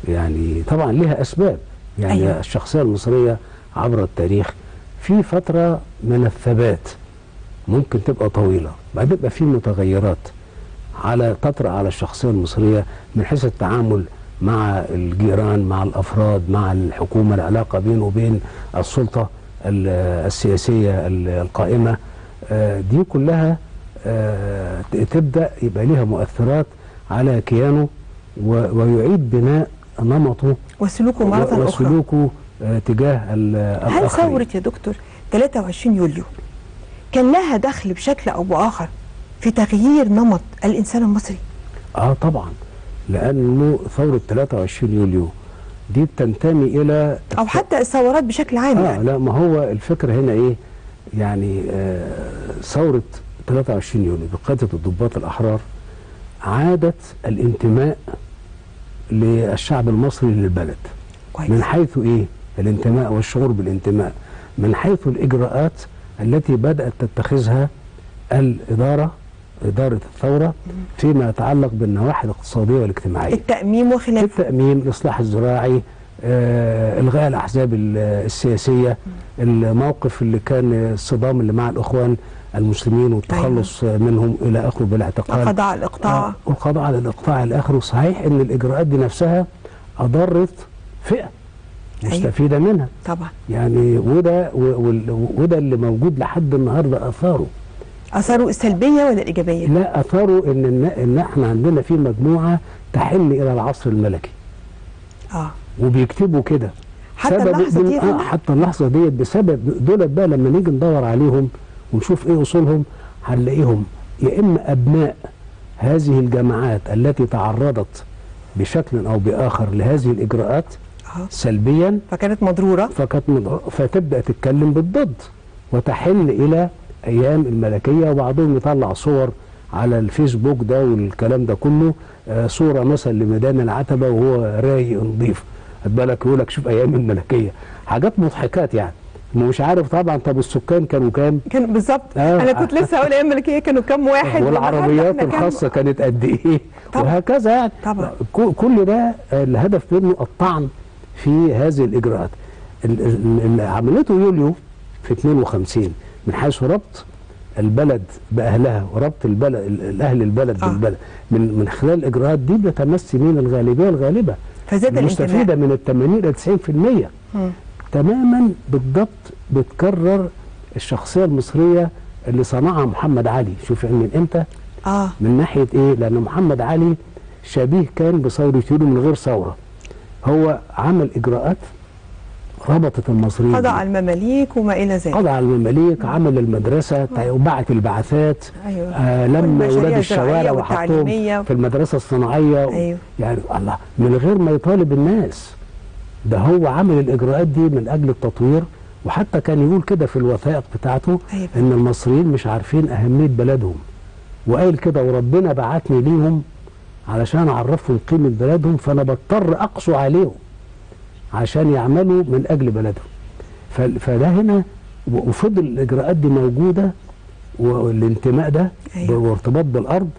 يعني طبعا لها أسباب. يعني أيوة. الشخصية المصرية عبر التاريخ في فترة من الثبات ممكن تبقى طويلة، بعد يبقى في متغيرات على تطرأ على الشخصية المصرية من حيث التعامل مع الجيران، مع الأفراد، مع الحكومة، العلاقة بينه وبين السلطة السياسية القائمة، دي كلها تبدأ يبقى لها مؤثرات على كيانه ويعيد بناء نمطه وسلوكه مرة أخرى وسلوكه تجاه الآخرين. هل ثورة يا دكتور ثلاثة وعشرين يوليو كان لها دخل بشكل أو بآخر في تغيير نمط الإنسان المصري؟ آه طبعا، لأنه ثورة ثلاثة وعشرين يوليو دي بتنتمي إلى أو حتى الثورات بشكل عام. آه يعني. لا ما هو الفكرة هنا إيه؟ يعني آه ثورة ثلاثة وعشرين يونيو بقيادة الضباط الأحرار عادت الانتماء للشعب المصري للبلد. كويس. من حيث إيه؟ الانتماء والشعور بالانتماء، من حيث الإجراءات التي بدأت تتخذها الإدارة، إدارة الثورة، فيما يتعلق بالنواحي الاقتصادية والاجتماعية، التأميم وخلافه، التأميم، الإصلاح الزراعي، آه، إلغاء الأحزاب السياسية، الموقف اللي كان الصدام اللي مع الإخوان المسلمين والتخلص أيوة. منهم إلى آخره بالاعتقال، القضاء على الإقطاع، القضاء على الإقطاع إلى آخره. صحيح إن الإجراءات دي نفسها أضرت فئة مستفيدة أيوة. منها طبعا، يعني وده وده اللي موجود لحد النهارده آثاره. أثاره السلبية ولا الإيجابية؟ لا، أثاره إن إن إحنا عندنا في مجموعة تحن إلى العصر الملكي. آه. وبيكتبوا كده. حتى اللحظة ديت. آه حتى اللحظة ديت بسبب دولت بقى لما نيجي ندور عليهم ونشوف إيه أصولهم هنلاقيهم يا إما أبناء هذه الجماعات التي تعرضت بشكل أو بآخر لهذه الإجراءات آه. سلبيا. فكانت مضرورة. فكانت مضرورة فتبدأ تتكلم بالضد وتحن إلى ايام الملكيه، وبعضهم يطلع صور على الفيسبوك ده والكلام ده كله، آه صوره مثلا لميدان العتبه وهو رايق نظيف، خد بالك، يقول لك شوف ايام الملكيه، حاجات مضحكات يعني، مش عارف طبعا. طب السكان كانوا كام؟ كانوا بالظبط آه. انا كنت لسه هقول ايام الملكيه كانوا كام واحد، والعربيات الخاصه كان... كانت قد ايه، وهكذا يعني طبعا. كل ده الهدف منه الطعن في هذه الاجراءات اللي عملته يوليو في اثنين وخمسين، من حيث ربط البلد باهلها وربط البلد اهل البلد آه. بالبلد، من من خلال الاجراءات دي بيتمس مين؟ الغالبيه الغالبه المستفيده من ال ثمانين إلى تسعين بالمئة تماما بالضبط. بتكرر الشخصيه المصريه اللي صنعها محمد علي. شوف من امتى؟ اه من ناحيه ايه؟ لان محمد علي شبيه كان بثوره يوليو من غير ثوره، هو عمل اجراءات ربطت المصريين، قضى على المماليك وما الى ذلك، قضى على المماليك، عمل المدرسه وبعت البعثات أيوة. آه لما اولاد الشوارع وحطوهم في المدرسه الصناعيه أيوة. يعني الله، من غير ما يطالب الناس، ده هو عمل الاجراءات دي من اجل التطوير. وحتى كان يقول كده في الوثائق بتاعته أيوة. ان المصريين مش عارفين اهميه بلدهم، وقال كده وربنا بعتني ليهم علشان اعرفهم قيمه بلدهم، فانا بضطر اقسو عليهم عشان يعملوا من اجل بلدهم. فده هنا، وفضل الاجراءات دي موجوده، والانتماء ده أيوة. وارتباط بالارض.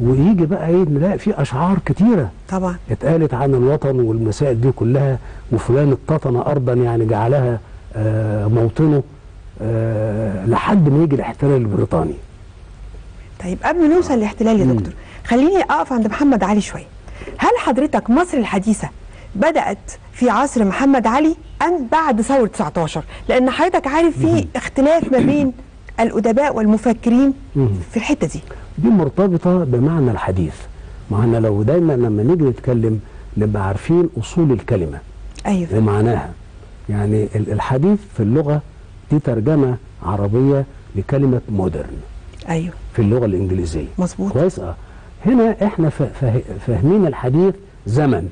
ويجي بقى ايه؟ نلاقي في اشعار كتيره طبعا اتقالت عن الوطن والمسائل دي كلها، وفلان اطتن ارضا يعني جعلها آه موطنه، آه لحد ما يجي الاحتلال البريطاني. طيب قبل ما نوصل للاحتلال يا دكتور، خليني اقف عند محمد علي شويه. هل حضرتك مصر الحديثه بدأت في عصر محمد علي أم بعد ثورة تسعة عشر؟ لأن حضرتك عارف في اختلاف ما بين الأدباء والمفكرين في الحتة دي. دي مرتبطة بمعنى الحديث، ما احنا لو دايما لما نيجي نتكلم نبقى عارفين أصول الكلمة أيوة ومعناها. يعني الحديث في اللغة دي ترجمة عربية لكلمة مودرن أيوة في اللغة الإنجليزية. مظبوط، كويس. أه هنا احنا فاهمين الحديث زمن،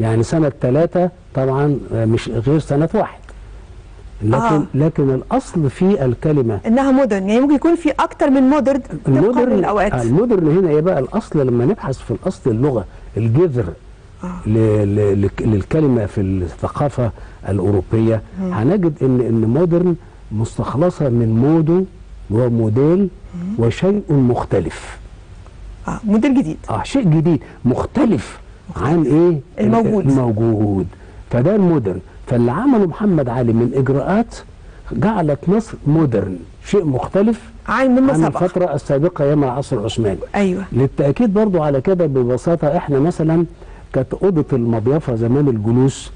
يعني سنة ثلاثة طبعا مش غير سنة واحد، لكن آه. لكن الأصل في الكلمة إنها مودرن، يعني ممكن يكون في أكتر من مودرن تبقى للأوقات. المودرن هنا إيه بقى الأصل؟ لما نبحث في الأصل اللغة، الجذر آه. للكلمة في الثقافة الأوروبية، مم. هنجد إن إن مودرن مستخلصة من مودو وموديل وشيء مختلف. آه موديل جديد، آه شيء جديد مختلف عن ايه؟ الموجود الموجود فده المودرن. فاللي عمله محمد علي من اجراءات جعلت مصر مودرن، شيء مختلف عن مما سبق، عن الفتره السابقه ايام العصر العثماني. ايوه للتاكيد برضو على كده. ببساطه احنا مثلا كانت اوضه المضيافه زمان الجلوس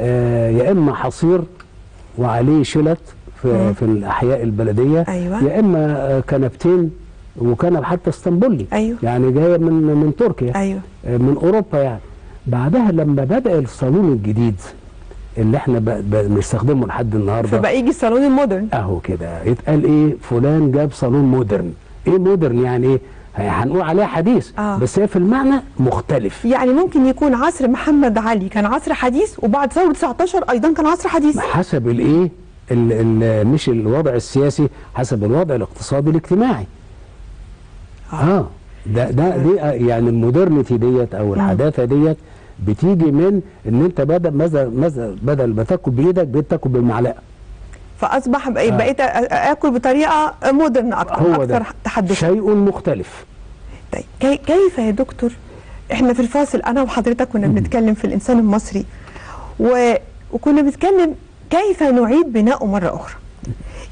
آه يا اما حصير وعليه شلت في, في الاحياء البلديه أيوة. يا اما كنبتين، وكان حتى اسطنبولي أيوة. يعني جايه من من تركيا أيوة. من اوروبا يعني. بعدها لما بدا الصالون الجديد اللي احنا بنستخدمه لحد النهارده، فبقى يجي الصالون المودرن اهو كده، يتقال ايه؟ فلان جاب صالون مودرن. ايه مودرن؟ يعني ايه؟ هنقول عليها حديث آه. بس هي في المعنى مختلف. يعني ممكن يكون عصر محمد علي كان عصر حديث، وبعد ثوره تسعة عشر ايضا كان عصر حديث، حسب الايه؟ مش الوضع السياسي، حسب الوضع الاقتصادي الاجتماعي. اه ده ده دي يعني المودرنتي ديت او الحداثه ديت بتيجي من ان انت بدل مثلا بدل ما تاكل بايدك بقيت تاكل بالمعلقه. فاصبح بقيت اكل بطريقه مودرن اكتر، هو اكثر تحدثا، شيء مختلف. طيب كيف يا دكتور؟ احنا في الفاصل انا وحضرتك كنا بنتكلم في الانسان المصري و... وكنا بنتكلم كيف نعيد بناؤه مره اخرى.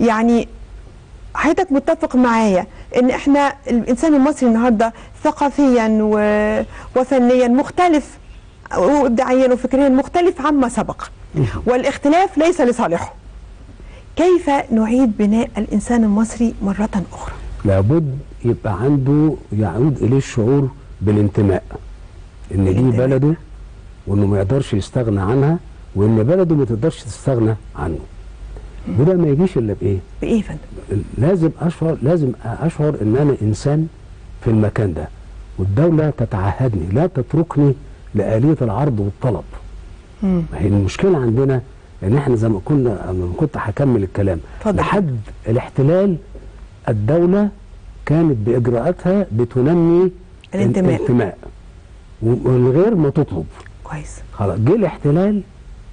يعني حضرتك متفق معايا ان احنا الانسان المصري النهارده ثقافيا و... وفنيا مختلف وابداعيا وفكريا مختلف عما سبق، والاختلاف ليس لصالحه. كيف نعيد بناء الانسان المصري مره اخرى؟ لابد يبقى عنده يعود اليه الشعور بالانتماء، ان دي بلده وانه ما يقدرش يستغنى عنها، وان بلده ما تقدرش تستغنى عنه. وده ما يجيش الا بايه؟ بايه يا فندم؟ لازم اشعر لازم اشعر ان انا انسان في المكان ده، والدوله تتعهدني، لا تتركني لآلية العرض والطلب. امم المشكله عندنا ان احنا زي ما كنا كنت هكمل الكلام فضل. لحد الاحتلال الدوله كانت باجراءاتها بتنمي الانتماء, الانتماء. ومن غير ما تطلب. كويس. خلاص جه الاحتلال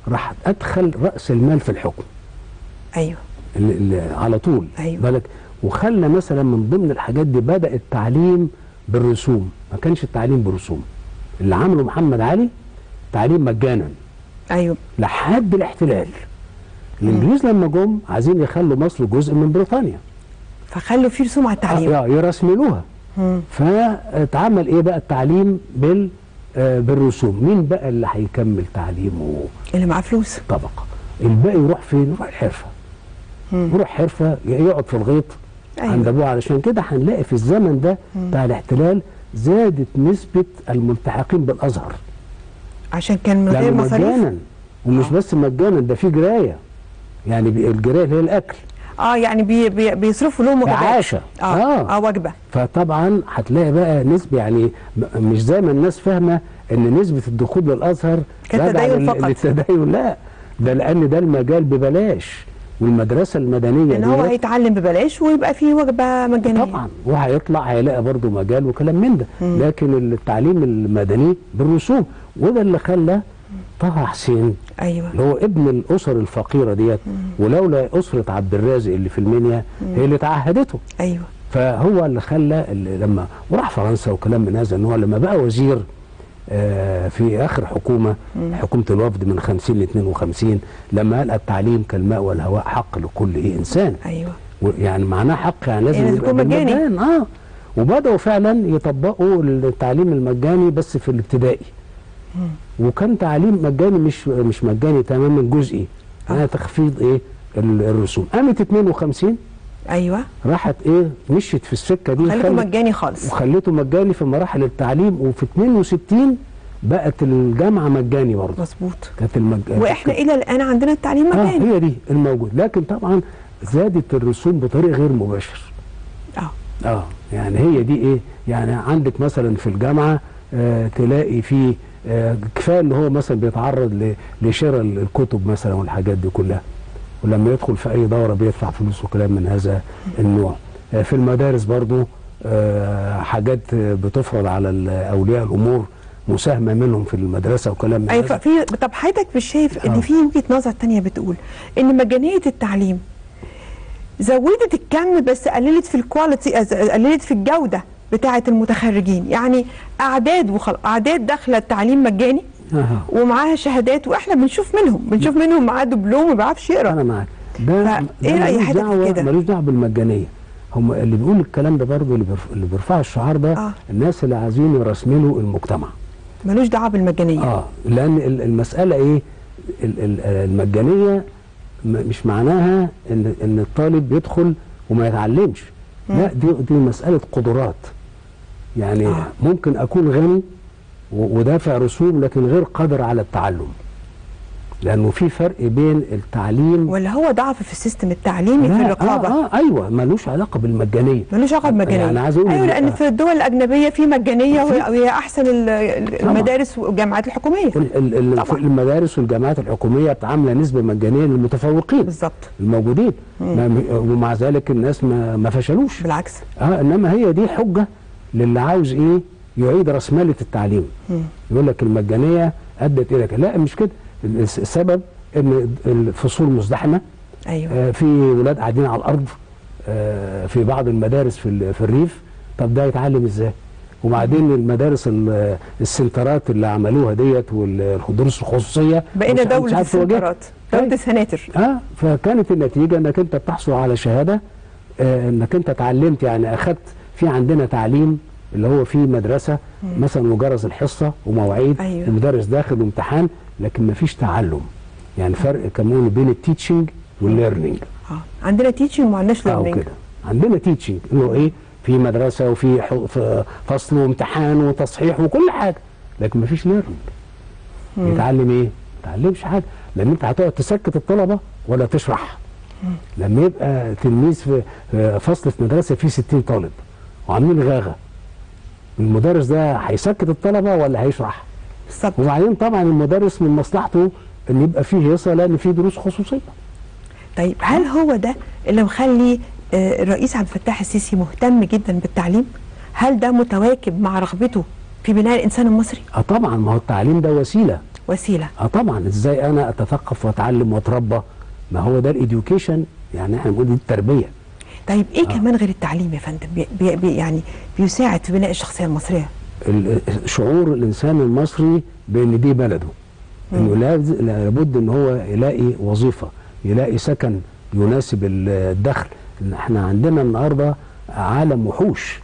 راح ادخل راس المال في الحكم. ايوه اللي على طول. ايوه بالك. وخلى مثلا من ضمن الحاجات دي بدا التعليم بالرسوم، ما كانش التعليم بالرسوم. اللي عمله محمد علي تعليم مجانا. ايوه لحد الاحتلال. الانجليز لما جم عايزين يخلوا مصر جزء من بريطانيا. فخلوا في رسوم على التعليم. اه يرسملوها. فاتعمل ايه بقى؟ التعليم بال آه بالرسوم. مين بقى اللي هيكمل تعليمه؟ اللي معاه فلوس. طبعا. الباقي يروح فين؟ يروح الحرفه. مم. يروح حرفه، يقعد في الغيط. أيوة. عند ابوه. علشان كده هنلاقي في الزمن ده بتاع الاحتلال زادت نسبه الملتحقين بالازهر. عشان كان من غير مصاريف. مجانا. ومش آه. بس مجانا، ده في جرايه. يعني الجرايه اللي هي الاكل. اه يعني بي بي بيصرفوا لهم وجبات عشاء. اه اه, آه وجبه. فطبعا هتلاقي بقى نسبه، يعني مش زي ما الناس فاهمه ان نسبه الدخول للازهر كتدين فقط. للتدين لا، ده لان ده المجال ببلاش، والمدرسه المدنيه ان هو هيتعلم ببلاش ويبقى فيه وجبه مجانيه طبعا، وهيطلع هيلاقي برضه مجال وكلام من ده. مم. لكن التعليم المدني بالرسوم، وده اللي خلى طه حسين ايوه اللي هو ابن الاسر الفقيره ديت، ولولا اسره عبد الرازق اللي في المنيا هي اللي تعهدته. ايوه فهو اللي خلى اللي لما وراح فرنسا وكلام من هذا النوع، لما بقى وزير آه في اخر حكومه مم. حكومه الوفد من خمسين ل اثنين وخمسين، لما قال التعليم كالماء والهواء حق لكل إيه انسان. ايوه يعني معناه حق، يعني لازم يبقى مجاني. اه وبداوا فعلا يطبقوا التعليم المجاني بس في الابتدائي. وكان تعليم مجاني، مش مش مجاني تماما، جزئي على تخفيض ايه الرسوم. قامت اثنين وخمسين ايوه راحت ايه مشيت في السكه دي، خليته مجاني خالص، وخليته مجاني في مراحل التعليم. وفي اثنين وستين بقت الجامعه مجاني برضه. مظبوط. كانت المجاني، واحنا الى الان عندنا التعليم مجاني. اه هي دي الموجود، لكن طبعا زادت الرسوم بطريقه غير مباشر. اه اه يعني هي دي ايه، يعني عندك مثلا في الجامعه آه تلاقي في آه كفايه ان هو مثلا بيتعرض لشراء الكتب مثلا والحاجات دي كلها، ولما يدخل في اي دوره بيدفع فلوس وكلام من هذا النوع. آه في المدارس برضو آه حاجات بتفرض على اولياء الامور، مساهمه منهم في المدرسه وكلام من هذا. ايوه. طب حضرتك مش شايف ان في وجهه نظر ثانيه بتقول ان مجانيه التعليم زودت الكم بس قللت في الكواليتي، قللت في الجوده بتاعة المتخرجين؟ يعني أعداد وخل... أعداد داخلة التعليم مجاني أه. ومعاها شهادات، وإحنا بنشوف منهم بنشوف منهم معاه دبلوم وما بيعرفش يقرأ. أنا معاك. ده إيه رأي حضرتك كده؟ ملوش دعوة بالمجانية. هم اللي بيقول الكلام ده برضه اللي, برف... اللي بيرفعوا الشعار ده آه. الناس اللي عايزين يرسملوا المجتمع. ملوش دعوة بالمجانية. أه لأن المسألة إيه؟ المجانية مش معناها إن إن الطالب يدخل وما يتعلمش. مم. لا، دي دي مسألة قدرات. يعني آه. ممكن أكون غني ودافع رسوم لكن غير قادر على التعلم، لأنه في فرق بين التعليم ولا هو ضعف في السيستم التعليمي في الرقابة. آه آه أيوه ملوش علاقة بالمجانية. ملوش علاقة بالمجانية. يعني عايز أقول أيوه لأن في الدول الأجنبية في مجانية وهي أحسن المدارس والجامعات الحكومية. المدارس والجامعات الحكومية بتعامل نسبة مجانية للمتفوقين. بالظبط. الموجودين. ومع ذلك الناس ما, ما فشلوش. بالعكس. آه إنما هي دي حجة للي عاوز ايه يعيد راسمالة التعليم. يقول لك المجانية ادت الى كده، لا مش كده. السبب ان الفصول مزدحمة، ايوه آه في ولاد قاعدين على الارض آه في بعض المدارس في في الريف. طب ده يتعلم ازاي؟ وبعدين المدارس السنترات اللي عملوها ديت والدروس الخصوصيه بقينا دولة السنترات، دولة السناتر. اه فكانت النتيجه انك انت بتحصل على شهاده آه انك انت اتعلمت، يعني اخذت في عندنا تعليم اللي هو في مدرسه مم. مثلا مجرد الحصه ومواعيد، أيوة. المدرس داخل وامتحان، لكن ما فيش تعلم. يعني فرق كمان بين التيتشنج والليرنينج. اه عندنا تيتشنج وما عندناش ليرنينج. اه كده عندنا تيتشنج انه ايه؟ في مدرسه وفي فصل وامتحان وتصحيح وكل حاجه، لكن ما فيش ليرنينج. يتعلم ايه؟ ما يتعلمش حاجه، لان انت هتقعد تسكت الطلبه ولا تشرح. مم. لما يبقى تلميذ في فصل في مدرسه فيه ستين طالب وعاملين غاغه، المدرس ده هيسكت الطلبه ولا هيشرح؟ بالظبط. وبعدين طبعا المدرس من مصلحته ان يبقى فيه هيصه لان فيه دروس خصوصيه. طيب هل هو ده اللي مخلي الرئيس عبد الفتاح السيسي مهتم جدا بالتعليم؟ هل ده متواكب مع رغبته في بناء الانسان المصري؟ اه طبعا، ما هو التعليم ده وسيله. وسيله. اه طبعا، ازاي انا اتثقف واتعلم واتربى؟ ما هو ده الاديوكيشن، يعني احنا بنقول دي التربيه. طيب ايه آه. كمان غير التعليم يا فندم بي بي يعني بيساعد في بناء الشخصيه المصريه؟ شعور الانسان المصري بان دي بلده، انه لابد ان هو يلاقي وظيفه، يلاقي سكن يناسب الدخل. احنا عندنا النهارده عالم وحوش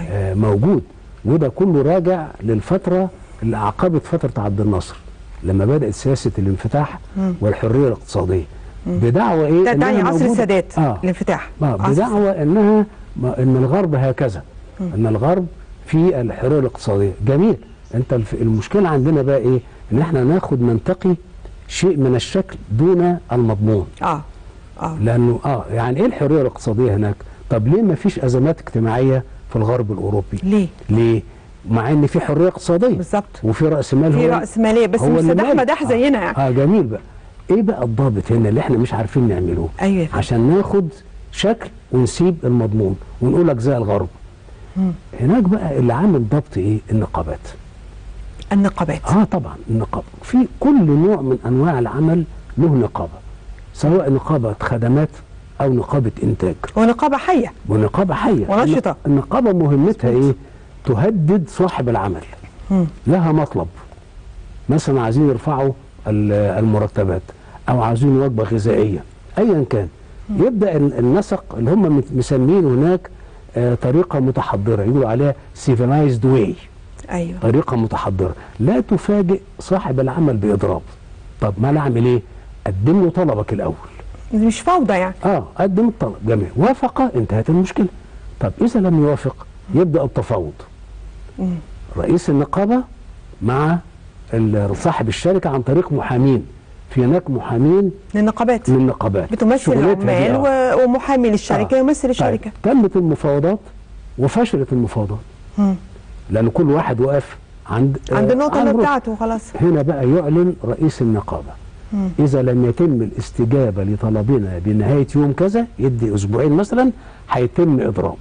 آه موجود، وده كله راجع للفتره اللي اعقبت فتره عبد الناصر لما بدات سياسه الانفتاح مم. والحريه الاقتصاديه مم. بدعوى ايه؟ ده يعني عصر السادات آه. الانفتاح آه. بدعوى انها ان الغرب هكذا مم. ان الغرب في الحريه الاقتصاديه. جميل، انت المشكله عندنا بقى ايه؟ ان احنا ناخد منطقي شيء من الشكل دون المضمون. اه اه لانه اه يعني ايه الحريه الاقتصاديه هناك؟ طب ليه ما فيش ازمات اجتماعيه في الغرب الاوروبي؟ ليه؟ ليه؟ مع ان في حريه اقتصاديه بالظبط وفي راس مال، في راس ماليه بس مستدامه ده زينا يعني. اه جميل بقى، ايه بقى الضابط هنا اللي احنا مش عارفين نعملوه؟ ايوه، عشان ناخد شكل ونسيب المضمون ونقول لك زي الغرب. مم. هناك بقى اللي عامل ضبط ايه؟ النقابات. النقابات اه طبعا النقابه، في كل نوع من انواع العمل له نقابه، سواء نقابه خدمات او نقابه انتاج، ونقابه حيه ونقابه حيه ونشطه. النقابه مهمتها ايه؟ تهدد صاحب العمل. مم. لها مطلب، مثلا عايزين يرفعوا المرتبات او عايزين وجبه غذائيه ايا كان. مم. يبدا النسق اللي هم مسمينه هناك آه طريقه متحضره، يقولوا عليها سيفلايزد واي. أيوة. طريقة متحضرة، لا تفاجئ صاحب العمل بإضراب. طب ما أنا أعمل إيه؟ قدم له طلبك الأول. مش فوضى يعني. أه قدم الطلب، جميل، وافق، انتهت المشكلة. طب إذا لم يوافق يبدأ التفاوض. مم. رئيس النقابة مع صاحب الشركة عن طريق محامين، في هناك محامين للنقابات للنقابات بتمثل العمال و... ومحامي للشركة آه. يمثل الشركة. طيب. تمت المفاوضات وفشلت المفاوضات. مم. لأن كل واحد وقف عند عند النقطة اللي بتاعته خلاص. هنا بقى يعلن رئيس النقابة مم. إذا لم يتم الاستجابة لطلبنا بنهاية يوم كذا، يدي أسبوعين مثلا، هيتم إضراب.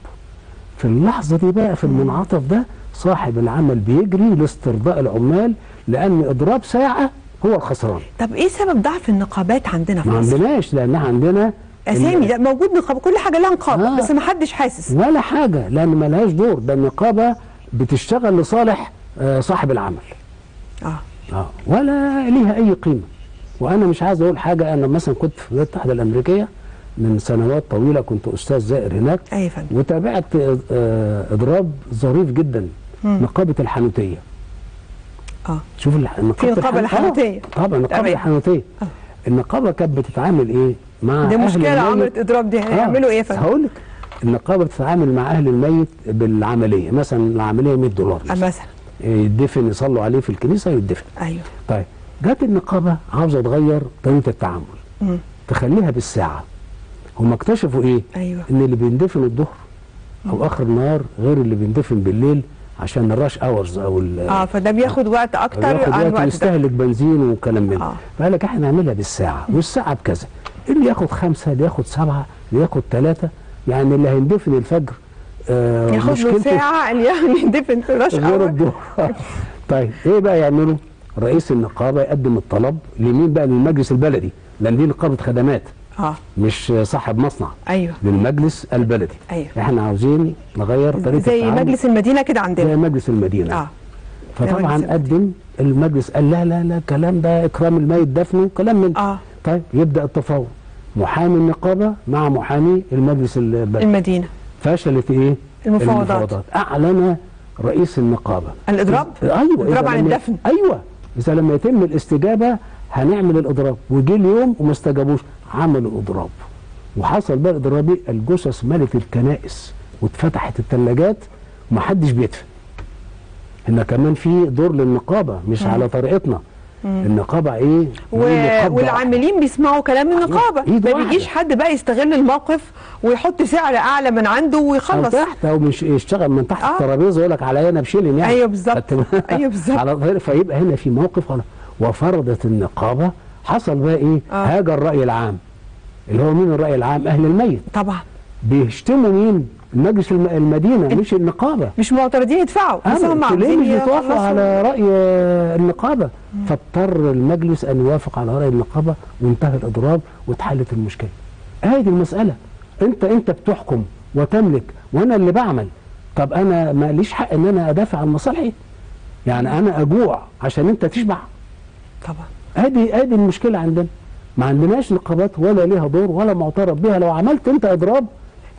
في اللحظة دي بقى، في المنعطف ده، صاحب العمل بيجري لاسترضاء العمال، لأن إضراب ساعة هو الخسران. طب إيه سبب ضعف النقابات عندنا في مصر؟ ما عندناش، لأن عندنا أسامي، لا موجود نقابة، كل حاجة لها نقابة آه. بس ما حدش حاسس ولا حاجة، لأن ما لهاش دور. ده النقابة بتشتغل لصالح صاحب العمل اه اه ولا ليها اي قيمه. وانا مش عايز اقول حاجه، انا مثلا كنت في الولايات المتحده الامريكيه من سنوات طويله، كنت استاذ زائر هناك أي وتابعت اضراب ظريف جدا. مم. نقابه الحانوتيه اه شوف النقابه الحانوتيه طبعا النقابه الحانوتيه آه. النقابه كانت بتتعامل ايه مع دي مشكله عملت اضراب دي هيعملوا آه. ايه يا فندم؟ هقول لك، النقابه بتتعامل مع اهل الميت بالعمليه، مثلا العمليه مية دولار مثلا، يدفن يصلوا عليه في الكنيسه يدفن. ايوه. طيب جت النقابه عاوزه تغير طريقه التعامل، مم. تخليها بالساعه. هم اكتشفوا ايه؟ ايوه، ان اللي بيندفن الظهر او اخر النهار غير اللي بيندفن بالليل، عشان الراش اورز او اه فده بياخد وقت اكتر، بياخد وقت ويستهلك بنزين وكلام من ده. آه. فقال لك احنا نعملها بالساعه، والساعه بكذا، اللي ياخد خمسه، اللي ياخد سبعه، اللي ياخد ثلاثه. يعني اللي هيندفن الفجر آه ياخد له ساعه يعني ديفنس راش غير الدور. طيب ايه بقى يعملوا؟ رئيس النقابه يقدم الطلب لمين بقى؟ للمجلس البلدي، لان دي نقابه خدمات اه مش صاحب مصنع. ايوه للمجلس البلدي. ايوه احنا عاوزين نغير طريقه زي مجلس المدينه كده عندنا، زي مجلس المدينه. اه فطبعا قدم المجلس قال لا لا لا الكلام ده اكرام الميت دفنه كلام من اه طيب يبدا التفاوض محامي النقابه مع محامي المجلس البلدي المدينه. فشلت ايه؟ المفاوضات. المفاوضات اعلن رئيس النقابه الاضراب؟ ايوه اضراب عن الدفن. ايوه اذا لما يتم الاستجابه هنعمل الاضراب، وجي اليوم وما استجابوش، عملوا اضراب وحصل بقى الاضراب. الجثث ملت الكنائس واتفتحت الثلاجات ومحدش بيدفن. هنا كمان في دور للنقابه مش م. على طريقتنا. مم. النقابه ايه؟ و... والعاملين بيسمعوا كلام النقابه، إيه ما بيجيش حد بقى يستغل الموقف ويحط سعر اعلى من عنده ويخلص او تحت او مش يشتغل من تحت آه. الترابيزه ويقول لك عليا انا بشيلن يعني. ايوه بالظبط. ايوه بالظبط على فيبقى هنا في موقف. وفرضت النقابه حصل بقى ايه؟ آه. هاجر الراي العام. اللي هو مين الراي العام؟ اهل الميت طبعا. بيشتموا مين؟ مجلس المدينه مش النقابه. مش معترضين يدفعوا بس هم عايزين مش يتوافقوا على راي النقابه. مم. فاضطر المجلس ان يوافق على راي النقابه وانتهى الاضراب واتحلت المشكله. هذه المساله انت انت بتحكم وتملك وانا اللي بعمل. طب انا ماليش حق ان انا ادافع عن مصالحي؟ يعني انا اجوع عشان انت تشبع؟ طبعا هذه هذه المشكله عندنا. ما عندناش نقابات ولا ليها دور ولا معترض بها. لو عملت انت اضراب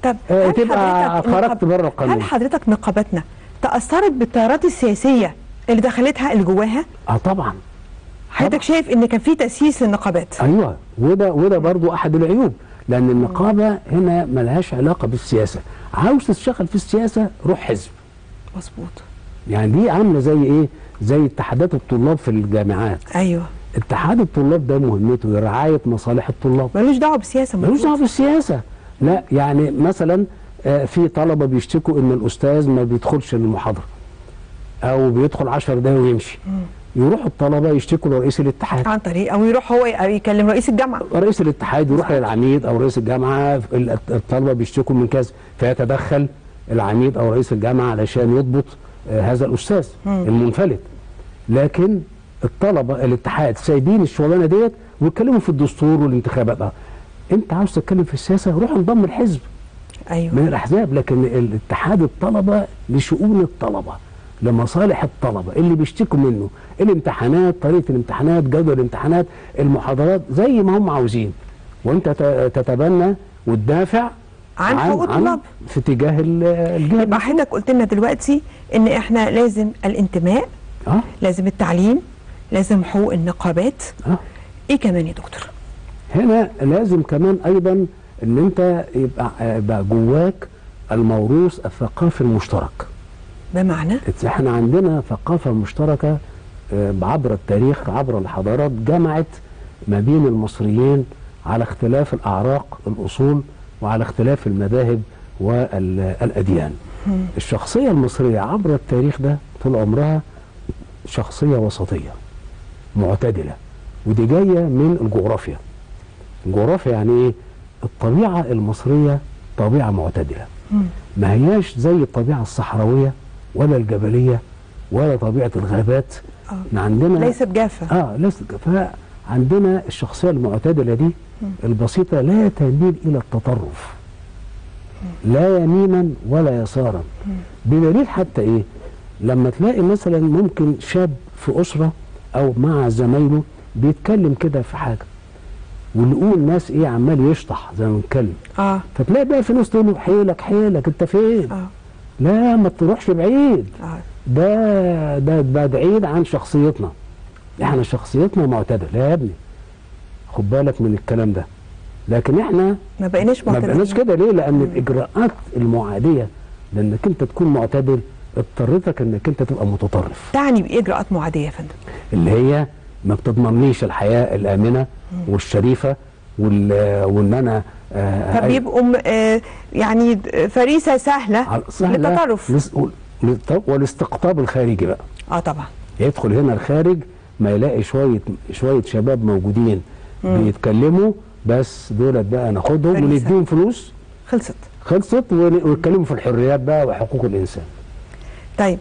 طب هل تبقى خرجت بره القانون. هل حضرتك نقاباتنا تأثرت بالتيارات السياسية اللي دخلتها اللي جواها؟ اه طبعا. حضرتك شايف ان كان في تأسيس للنقابات؟ ايوه وده وده برضه احد العيوب، لان النقابة هنا ملهاش علاقة بالسياسة. عاوز تشتغل في السياسة روح حزب. مظبوط. يعني دي عاملة زي ايه؟ زي اتحادات الطلاب في الجامعات. ايوه. اتحاد الطلاب ده مهمته رعاية مصالح الطلاب. ملوش دعوة بالسياسة. ملوش دعوة بالسياسة. لا يعني مثلا في طلبه بيشتكوا ان الاستاذ ما بيدخلش المحاضره او بيدخل عشر دقايق ويمشي. يروحوا الطلبه يشتكوا لرئيس الاتحاد عن طريق او يروح هو يكلم رئيس الجامعه. رئيس الاتحاد يروح للعميد او رئيس الجامعه، الطلبه بيشتكوا من كذا، فيتدخل العميد او رئيس الجامعه علشان يضبط هذا الاستاذ المنفلت. لكن الطلبه الاتحاد سايبين الشغلانه ديت ويتكلموا في الدستور والانتخابات. انت عاوز تتكلم في السياسه روح انضم الحزب. ايوه من الاحزاب. لكن الاتحاد الطلبه لشؤون الطلبه لمصالح الطلبه اللي بيشتكوا منه، الامتحانات طريقه الامتحانات جدول الامتحانات المحاضرات زي ما هم عاوزين، وانت تتبنى وتدافع عن حقوق الطلاب في اتجاه الجهه. يبقى حضرتك قلت لنا دلوقتي ان احنا لازم الانتماء أه؟ لازم التعليم، لازم حقوق النقابات أه؟ ايه كمان يا دكتور؟ هنا لازم كمان ايضا ان انت يبقى, يبقى جواك الموروث الثقافي المشترك. بمعنى احنا عندنا ثقافه مشتركه عبر التاريخ عبر الحضارات جمعت ما بين المصريين على اختلاف الاعراق الاصول وعلى اختلاف المذاهب والاديان. الشخصيه المصريه عبر التاريخ ده طول عمرها شخصيه وسطيه معتدله، ودي جايه من الجغرافيا. الجغرافيا يعني ايه؟ الطبيعه المصريه طبيعه معتدله. مم. ما هياش زي الطبيعه الصحراويه ولا الجبليه ولا طبيعه الغابات. آه. عندنا ليس بجافه. اه ليس بجافه. عندنا الشخصيه المعتدله دي مم. البسيطه لا تميل الى التطرف. مم. لا يمينا ولا يسارا. مم. بدليل حتى ايه؟ لما تلاقي مثلا ممكن شاب في اسره او مع زمايله بيتكلم كده في حاجه ونقول ناس ايه عمال يشطح زي ما بنتكلم. اه فتلاقي بقى في ناس تقول له حيلك حيلك انت فين؟ اه لا ما تروحش بعيد. اه ده ده بعيد عن شخصيتنا. احنا شخصيتنا معتدله. لا يا ابني خد بالك من الكلام ده. لكن احنا ما بقيناش معتدلين. ما بقيناش كده ليه؟ لان الاجراءات المعاديه لانك انت تكون معتدل اضطرتك انك انت تبقى متطرف. تعني بايه اجراءات معاديه يا فندم؟ اللي هي ما بتضمنليش الحياه الامنه والشريفه وان انا آه فبيبقوا آه يعني فريسه سهله, سهلة للتطرف والاستقطاب الخارجي بقى. اه طبعا يدخل هنا الخارج ما يلاقي شويه شويه شباب موجودين مم. بيتكلموا بس دولت بقى ناخدهم ونديهم فلوس خلصت خلصت واتكلموا في الحريات بقى وحقوق الانسان. طيب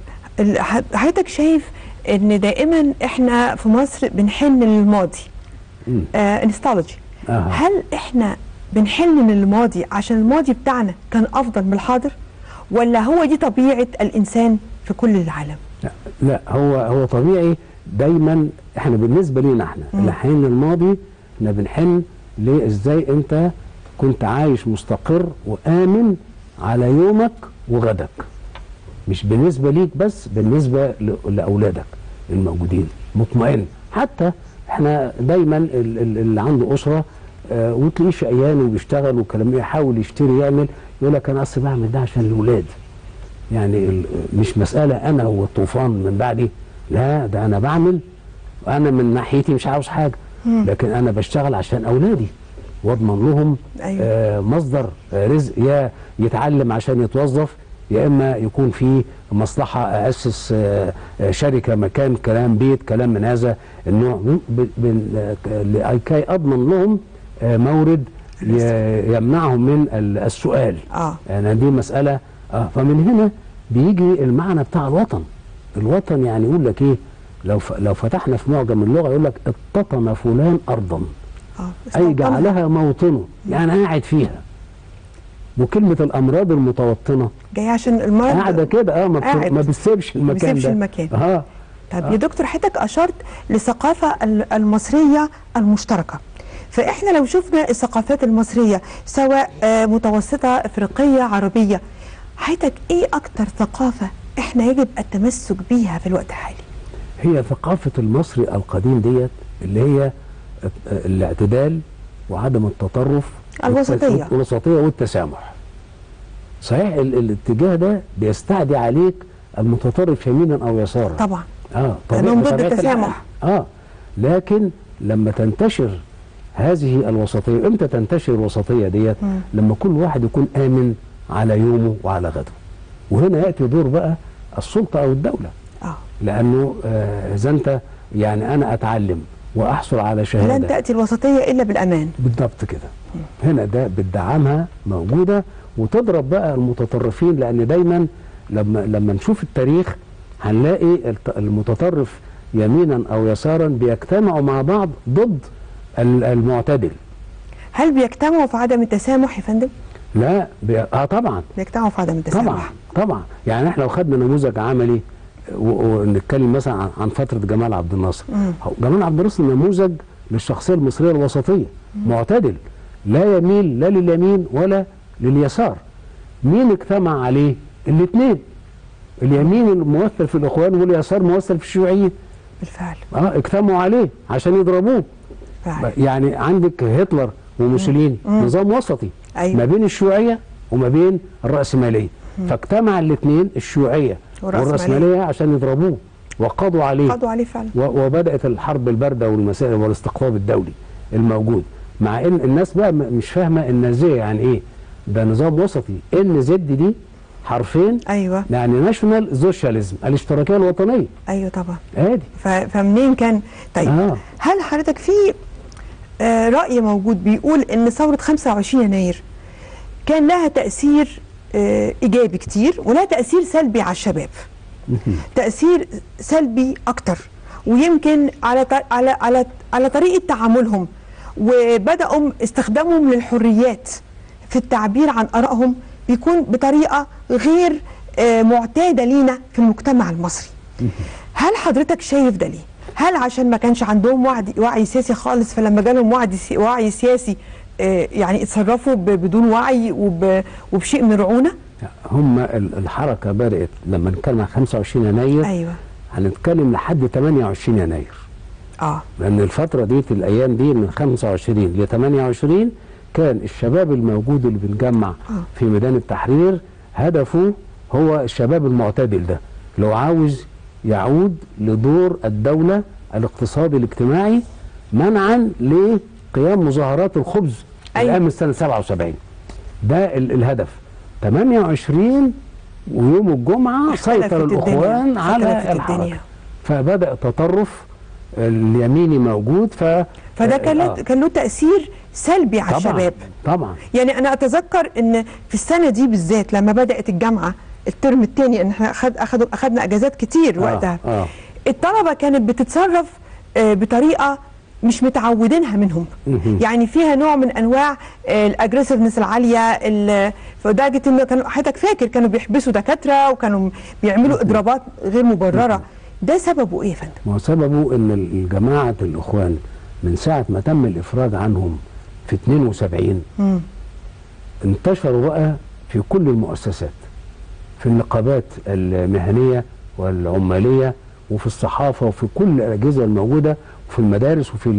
حضرتك شايف ان دائما احنا في مصر بنحن للماضي آه نوستالجيا، هل احنا بنحن للماضي عشان الماضي بتاعنا كان افضل من الحاضر، ولا هو دي طبيعه الانسان في كل العالم؟ لا, لا هو هو طبيعي دايما. احنا بالنسبه لينا احنا اللي حنين للماضي، احنا بنحن ليه ازاي انت كنت عايش مستقر وامن على يومك وغدك، مش بالنسبه ليك بس، بالنسبه لاولادك الموجودين مطمئن. حتى احنا دايما اللي عنده اسره آه وتلاقيه شقيان وبيشتغل وكلام، يحاول يشتري يعمل، يقول لك انا اصل بعمل ده عشان الاولاد، يعني مش مساله انا والطوفان من بعدي، لا ده انا بعمل وانا من ناحيتي مش عاوز حاجه، لكن انا بشتغل عشان اولادي واضمن لهم أيوة. آه مصدر آه رزق، يا يتعلم عشان يتوظف، يا اما يكون في مصلحه اسس آه آه شركه، مكان، كلام، بيت، كلام من هذا النوع، لكي اضمن لهم آه مورد يمنعهم من السؤال. آه. انا دي مساله آه فمن هنا بيجي المعنى بتاع الوطن. الوطن يعني يقول لك ايه، لو لو فتحنا في معجم اللغه يقول لك اطتن فلان ارضا، اي جعلها موطنه، يعني قاعد فيها. وكلمه الامراض المتوطنه جايه عشان المرض قاعده كده اه ما بتسيبش المكان، ما بتسيبش المكان. اه طب آه. يا دكتور حضرتك اشرت للثقافه المصريه المشتركه، فاحنا لو شفنا الثقافات المصريه سواء متوسطه، افريقيه، عربيه، حضرتك ايه اكتر ثقافه احنا يجب التمسك بيها في الوقت الحالي؟ هي ثقافه المصري القديم ديت، اللي هي الاعتدال وعدم التطرف، الوسطيه الوسطيه والتسامح. صحيح الاتجاه ده بيستعدي عليك المتطرف يمينا او يسارا طبعا، اه طبعا ضد التسامح اه لكن لما تنتشر هذه الوسطيه، امتى تنتشر الوسطيه ديت؟ لما كل واحد يكون امن على يومه وعلى غده، وهنا ياتي دور بقى السلطه او الدوله. اه لانه اذا آه انت يعني انا اتعلم واحصل على شهاده، لن تاتي الوسطيه الا بالامان، بالضبط كده. هنا ده بتدعمها موجوده وتضرب بقى المتطرفين، لان دايما لما لما نشوف التاريخ هنلاقي المتطرف يمينا او يسارا بيجتمعوا مع بعض ضد المعتدل. هل بيجتمعوا في عدم التسامح يا فندم؟ لا بي... اه طبعا بيجتمعوا في عدم التسامح طبعا طبعا. يعني احنا لو خدنا نموذج عملي ونتكلم مثلا عن فترة جمال عبد الناصر، مم. جمال عبد الناصر نموذج للشخصية المصرية الوسطية، مم. معتدل، لا يميل لا لليمين ولا لليسار. مين اجتمع عليه؟ الاثنين، اليمين الممثل في الإخوان واليسار ممثل في الشيوعيين. بالفعل اه اجتمعوا عليه عشان يضربوه. بالفعل. يعني عندك هتلر وموسوليني، نظام وسطي، أيوة. ما بين الشيوعية وما بين الرأسمالية، فاجتمع الاثنين الشيوعية والرأسمالية عشان يضربوه وقضوا عليه، قضوا عليه فعلا، وبدأت الحرب الباردة والمسائل والاستقطاب الدولي الموجود. مع ان الناس بقى مش فاهمة النازية يعني ايه، ده نظام وسطي. ان زد دي حرفين، ايوه، يعني ناشونال سوشياليزم، الاشتراكية الوطنية. ايوه طبعا عادي. فمنين كان؟ طيب آه. هل حضرتك في آه رأي موجود بيقول ان ثورة خمسة وعشرين يناير كان لها تأثير إيجابي كتير ولا تأثير سلبي على الشباب؟ تأثير سلبي أكتر، ويمكن على على على على طريقة تعاملهم، وبدأوا استخدامهم للحريات في التعبير عن آرائهم بيكون بطريقة غير معتادة لينا في المجتمع المصري. هل حضرتك شايف ده ليه؟ هل عشان ما كانش عندهم وعي, وعي سياسي خالص، فلما جالهم وعي, وعي سياسي يعني اتصرفوا بدون وعي وبشيء من الرعونه؟ هم الحركه بدات لما نتكلم عن خمسة وعشرين يناير، ايوه، هنتكلم لحد ثمانية وعشرين يناير. اه لان الفتره دي الايام دي من خمسة وعشرين ل ثمانية وعشرين كان الشباب الموجود اللي بنجمع آه. في ميدان التحرير هدفه هو الشباب المعتدل ده، لو عاوز يعود لدور الدوله الاقتصادي الاجتماعي منعا ل قيام مظاهرات الخبز أيوة. الآن من سنة سبعة وسبعين ده الهدف. ثمانية وعشرين ويوم الجمعة سيطر الإخوان على الحركة، فبدأ تطرف اليميني موجود، ف فده كان آه. كان له تأثير سلبي على طبعًا الشباب. طبعا يعني انا اتذكر ان في السنه دي بالذات لما بدات الجامعه الترم الثاني ان احنا أخد أخد اخدنا اجازات كتير آه وقتها آه. الطلبه كانت بتتصرف بطريقه مش متعودينها منهم يعني فيها نوع من انواع الاجريسيفنس العاليه، لدرجه ان كانوا حضرتك فاكر كانوا بيحبسوا دكاتره وكانوا بيعملوا اضرابات غير مبرره. ده سببه ايه يا فندم؟ ما هو سببه ان جماعه الاخوان من ساعه ما تم الافراج عنهم في اثنين وسبعين مم. انتشروا بقى في كل المؤسسات، في النقابات المهنيه والعماليه وفي الصحافه وفي كل الاجهزه الموجوده في المدارس وفي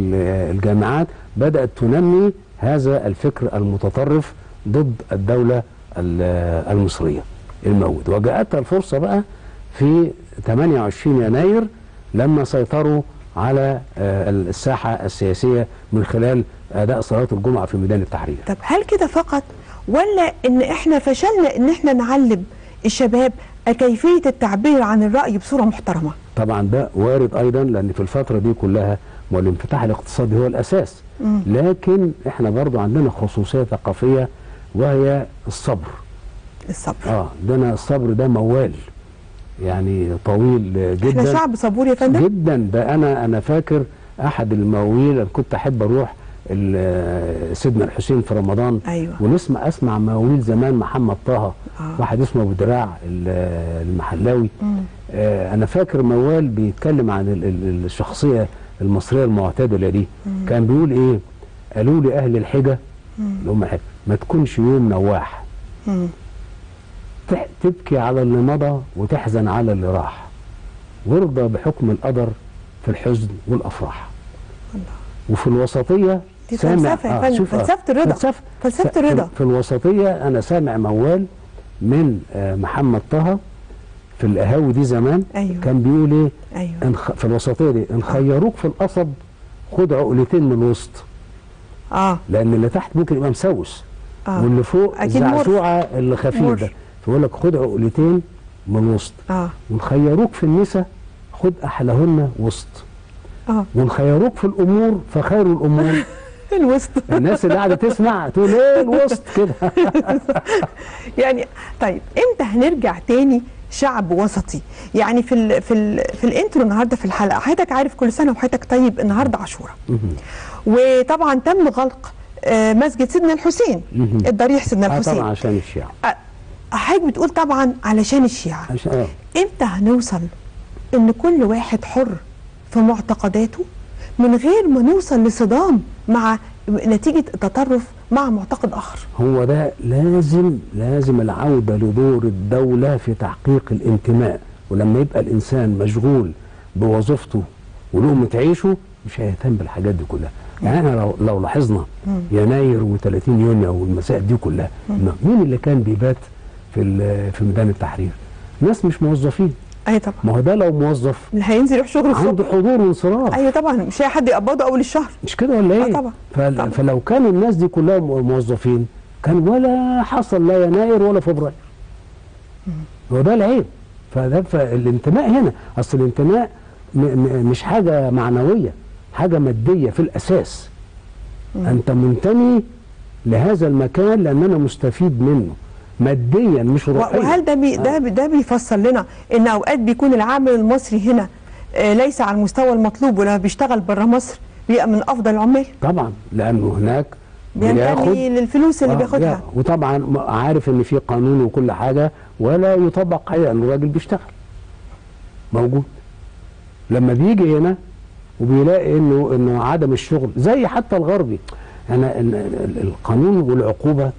الجامعات. بدأت تنمي هذا الفكر المتطرف ضد الدولة المصرية الموجود، وجاءتها الفرصة بقى في ثمانية وعشرين يناير لما سيطروا على الساحة السياسية من خلال أداء صلاة الجمعة في ميدان التحرير. طب هل كده فقط ولا إن إحنا فشلنا إن إحنا نعلم الشباب كيفية التعبير عن الرأي بصورة محترمة؟ طبعا ده وارد أيضا، لأن في الفترة دي كلها والانفتاح الاقتصادي هو الأساس، لكن احنا برضو عندنا خصوصية ثقافية وهي الصبر. الصبر اه ده الصبر ده موال يعني طويل جدا. احنا شعب صبور يا فندم جدا. ده انا انا فاكر احد المواويل، انا كنت احب اروح سيدنا الحسين في رمضان أيوة. ونسمع اسمع مواويل زمان محمد طه آه. واحد اسمه بدراع المحلاوي آه. انا فاكر موال بيتكلم عن الشخصيه المصريه المعتدله دي مم. كان بيقول ايه؟ قالوا لي اهل الحجه اللي هم ما تكونش يوم نواح مم. تبكي على اللي مضى وتحزن على اللي راح وارضى بحكم القدر في الحزن والافراح. الله. وفي الوسطيه دي فلسفه آه فلسفه الرضا فلسفه, فلسفة الرضا في الوسطيه. انا سامع موال من محمد طه في القهاوي دي زمان أيوة. كان بيقول ايه أيوة. انخ... في الوسطيه دي ان خيروك في القصب خد عقلتين من الوسط اه، لان اللي تحت ممكن يبقى مسوس آه. واللي فوق الزعزوعه اللي خفيف ده، فيقول لك خد عقلتين من الوسط اه. وان خيروك في النساء خد احلهن وسط آه. وان خيروك في الامور فخير الامور الوسط. الناس اللي قاعده تسمع تقول ايه الوسط كده يعني. طيب امتى هنرجع تاني شعب وسطي؟ يعني في ال في ال في الانترو النهارده في الحلقه حضرتك عارف كل سنه وحضرتك طيب، النهارده عاشوراء وطبعا تم غلق مسجد سيدنا الحسين الضريح سيدنا الحسين آه طبعا عشان الشيعه. حضرتك بتقول طبعا علشان الشيعه عشان آه. امتى هنوصل ان كل واحد حر في معتقداته من غير ما نوصل لصدام مع نتيجه التطرف مع معتقد اخر؟ هو ده لازم لازم العوده لدور الدوله في تحقيق الانتماء. ولما يبقى الانسان مشغول بوظيفته ولقمه عيشه مش هيهتم بالحاجات دي كلها. يعني احنا لو, لو لاحظنا يناير وثلاثين يونيو والمسائل دي كلها، مين اللي كان بيبات في في ميدان التحرير؟ ناس مش موظفين. اي طبعا. ما هو ده لو موظف اللي هينزل يروح شغله عنده حضور وانصراف. ايوه طبعا، مش هيحد يقبضه اول الشهر مش كده ولا ايه؟ اه طبعا. فل... طبعا فلو كانوا الناس دي كلها موظفين كان ولا حصل لا يناير ولا فبراير. هو ده العيب. فده فالانتماء هنا، اصل الانتماء م... م... مش حاجه معنويه، حاجه ماديه في الاساس. مم. انت منتمي لهذا المكان لان انا مستفيد منه ماديا مش روحيا. وهل ده بي ده, بي ده بيفسر لنا ان اوقات بيكون العامل المصري هنا ليس على المستوى المطلوب، ولما بيشتغل بره مصر بيبقى من افضل العمال؟ طبعا، لانه هناك بينتمي للفلوس اللي آه بياخدها. وطبعا عارف ان في قانون وكل حاجه ولا يطبق عليه، لانه الراجل بيشتغل موجود. لما بيجي هنا وبيلاقي انه انه عدم الشغل زي حتى الغربي، انا القانون والعقوبه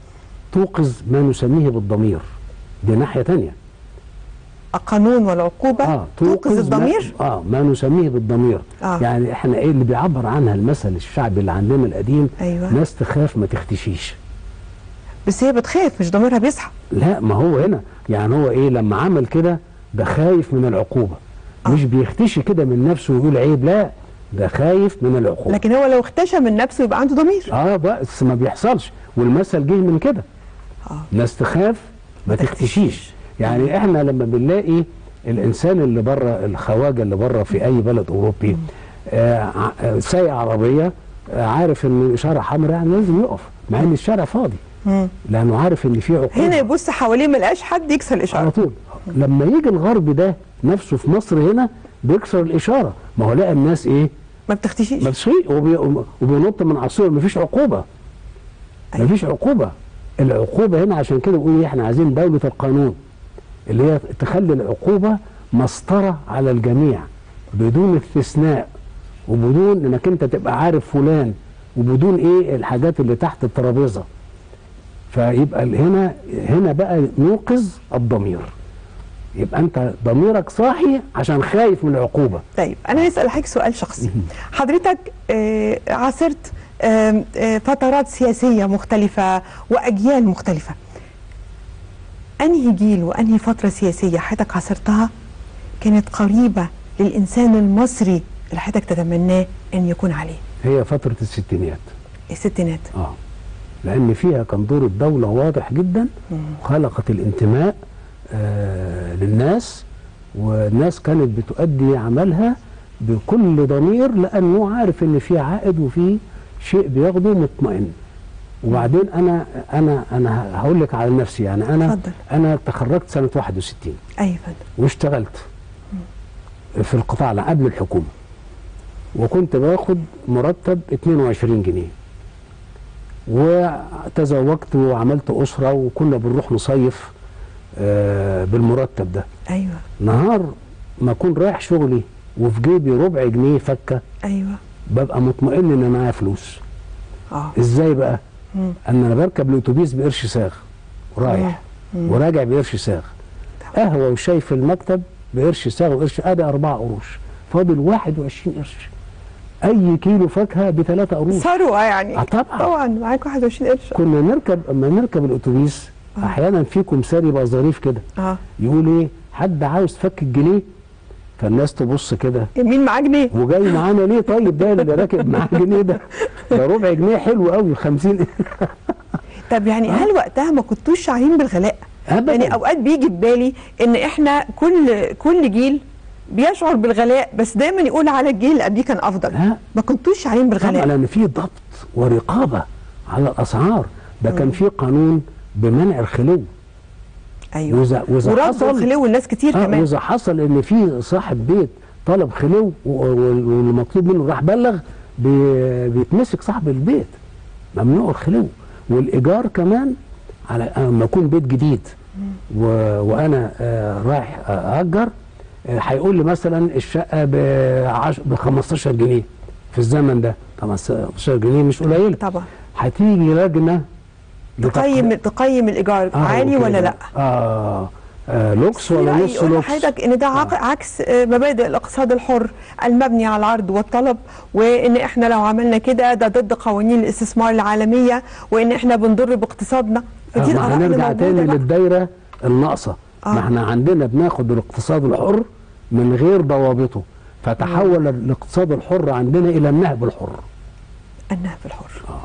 توقظ ما نسميه بالضمير. دي ناحية تانية. القانون والعقوبة آه، توقظ الضمير؟ ما اه ما نسميه بالضمير. آه. يعني احنا ايه اللي بيعبر عنها المثل الشعبي اللي عندنا القديم؟ أيوة. ناس تخاف ما تختشيش. بس هي بتخاف، مش ضميرها بيصحى. لا، ما هو هنا يعني هو ايه لما عمل كده ده خايف من العقوبة. آه. مش بيختشي كده من نفسه ويقول عيب، لا ده خايف من العقوبة. لكن هو لو اختشى من نفسه يبقى عنده ضمير. اه بس ما بيحصلش، والمثل جه من كده. ناس تخاف ما تختشيش. يعني احنا لما بنلاقي الانسان اللي بره، الخواجه اللي بره في اي بلد اوروبي آه سايق عربيه عارف ان الاشاره حمراء يعني لازم يقف، مع ان الشارع فاضي، لانه عارف ان في عقوبه. هنا يبص حواليه ما لقاش حد يكسر الاشاره على طول. لما يجي الغرب ده نفسه في مصر هنا بيكسر الاشاره، ما هو لقى الناس ايه؟ ما بتختشيش ما بتختشيش وبينط من عصير، ما فيش عقوبه. ما فيش عقوبه. العقوبه هنا عشان كده بيقولوا احنا عايزين دوله القانون، اللي هي تخلي العقوبه مسطره على الجميع بدون استثناء، وبدون انك انت تبقى عارف فلان، وبدون ايه الحاجات اللي تحت الترابيزه. فيبقى هنا هنا بقى نوقظ الضمير، يبقى انت ضميرك صاحي عشان خايف من العقوبه. طيب انا هسال حضرتك سؤال شخصي. حضرتك آه عاصرت آه آه فترات سياسيه مختلفه واجيال مختلفه. انهي جيل وانهي فتره سياسيه حضرتك عاصرتها كانت قريبه للانسان المصري اللي حضرتك تتمناه ان يكون عليه؟ هي فتره الستينات. الستينات اه لان فيها كان دور الدوله واضح جدا، وخلقت الانتماء آه للناس، والناس كانت بتؤدي عملها بكل ضمير لانه عارف ان في عائد وفي شيء بياخده مطمئن. وبعدين انا انا انا هقول لك على نفسي يعني. انا فضل. انا تخرجت سنه واحد وستين. ايوه. واشتغلت في القطاع قبل الحكومه، وكنت باخد مرتب اتنين وعشرين جنيه، وتزوجت وعملت اسره، وكنا بنروح نصيف آه بالمرتب ده. ايوه. نهار ما اكون رايح شغلي وفي جيبي ربع جنيه فكه، ايوه، ببقى مطمئن ان معايا فلوس. اه ازاي بقى؟ مم. ان انا بركب الاتوبيس بقرش ساغ رايح، مم. وراجع بقرش ساغ، قهوه وشاي في المكتب بقرش ساغ وقرش، ادي اربع قروش، فاضل واحد وعشرين قرش. اي كيلو فاكهه بثلاثة قروش، ثروه يعني. آه طبعا طبعا معاك واحد وعشرين قرش. كنا نركب، اما نركب الاتوبيس آه. احيانا في كمساري يبقى ظريف كده آه. يقول ايه، حد عاوز فك الجنيه، فالناس تبص كده، مين معاه جنيه وجاي معانا ليه؟ طيب ده اللي راكب معاه جنيه ده ده ربع جنيه حلو قوي، خمسين. طب يعني هل وقتها ما كنتوش شعرين بالغلاء؟ أبداً. يعني اوقات بيجي في بالي ان احنا كل كل جيل بيشعر بالغلاء، بس دايما يقول على الجيل اللي قبليه كان افضل. ها؟ ما كنتوش شعرين بالغلاء طبعا، لان في ضبط ورقابه على الاسعار. ده كان في قانون بمنع الخلو. ايوه. وإذا وإذا حصل خلو الناس كتير آه كمان. وإذا حصل إن في صاحب بيت طلب خلو والمطلوب منه راح بلغ، بيتمسك صاحب البيت، ممنوع الخلو. والإيجار كمان، على لما يكون بيت جديد و... وأنا آه رايح أأجر، هيقول آه لي مثلا الشقة ب عش... خمستاشر جنيه في الزمن ده، خمستاشر جنيه مش قليلة طبعا. هتيجي لجنة تقيم تقيم الايجار آه عالي ولا لا؟ اه, آه لوكس ولا نص لوكس؟ حضرتك ان ده آه. عكس مبادئ الاقتصاد الحر المبني على العرض والطلب، وان احنا لو عملنا كده ده ضد قوانين الاستثمار العالميه، وان احنا بنضر باقتصادنا. فدي آه ما هنرجع تاني بقى للدايره الناقصه. آه. ما احنا عندنا بناخد الاقتصاد الحر من غير ضوابطه، فتحول آه. الاقتصاد الحر عندنا الى النهب الحر. النهب الحر. آه.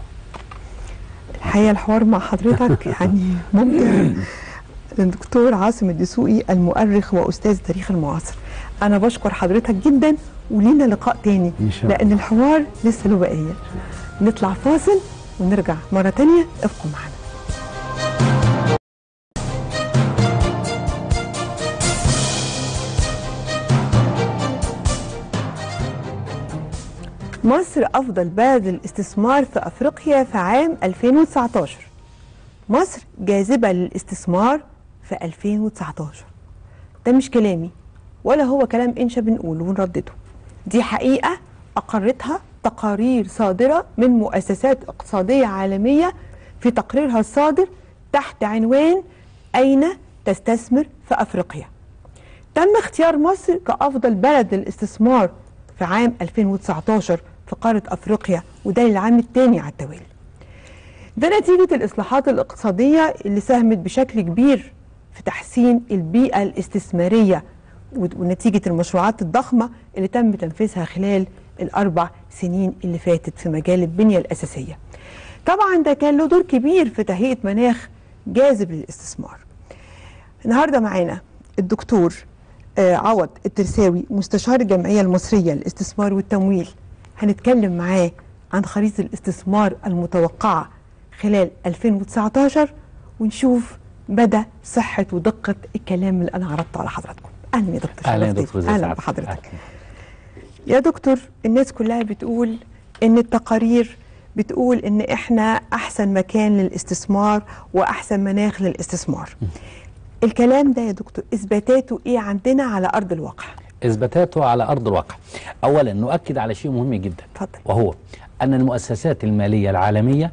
الحقيقه الحوار مع حضرتك يعني ممكن. الدكتور عاصم الدسوقي، المؤرخ واستاذ تاريخ المعاصر، انا بشكر حضرتك جدا، ولينا لقاء تاني لان الحوار لسه له بقيه. نطلع فاصل ونرجع مره تانيه، ابقوا معانا. مصر أفضل بلد للاستثمار في أفريقيا في عام ألفين وتسعتاشر. مصر جاذبة للاستثمار في ألفين وتسعتاشر. ده مش كلامي ولا هو كلام إنشا بنقوله ونردده، دي حقيقة أقرتها تقارير صادرة من مؤسسات اقتصادية عالمية في تقريرها الصادر تحت عنوان أين تستثمر في أفريقيا. تم اختيار مصر كأفضل بلد للاستثمار في عام ألفين وتسعتاشر في قارة أفريقيا، وده للعام الثاني على التوالي. ده نتيجة الإصلاحات الاقتصادية اللي ساهمت بشكل كبير في تحسين البيئة الاستثمارية، ونتيجة المشروعات الضخمة اللي تم تنفيذها خلال الأربع سنين اللي فاتت في مجال البنية الأساسية. طبعا ده كان له دور كبير في تهيئة مناخ جاذب للاستثمار. النهاردة معانا الدكتور عوض الترساوي، مستشار الجمعية المصرية للاستثمار والتمويل. هنتكلم معاه عن خريطة الاستثمار المتوقعة خلال ألفين وتسعطاشر، ونشوف مدى صحة ودقة الكلام اللي أنا عرضته على حضراتكم. أهلا يا دكتور. أهلا يا دكتور. أهلا بحضرتك. أهلا. يا دكتور، الناس كلها بتقول إن التقارير بتقول إن إحنا أحسن مكان للاستثمار وأحسن مناخ للاستثمار. الكلام ده يا دكتور إثباتاته إيه عندنا على أرض الواقع؟ إثباتاته على أرض الواقع، أولا نؤكد على شيء مهم جدا، فضل. وهو أن المؤسسات المالية العالمية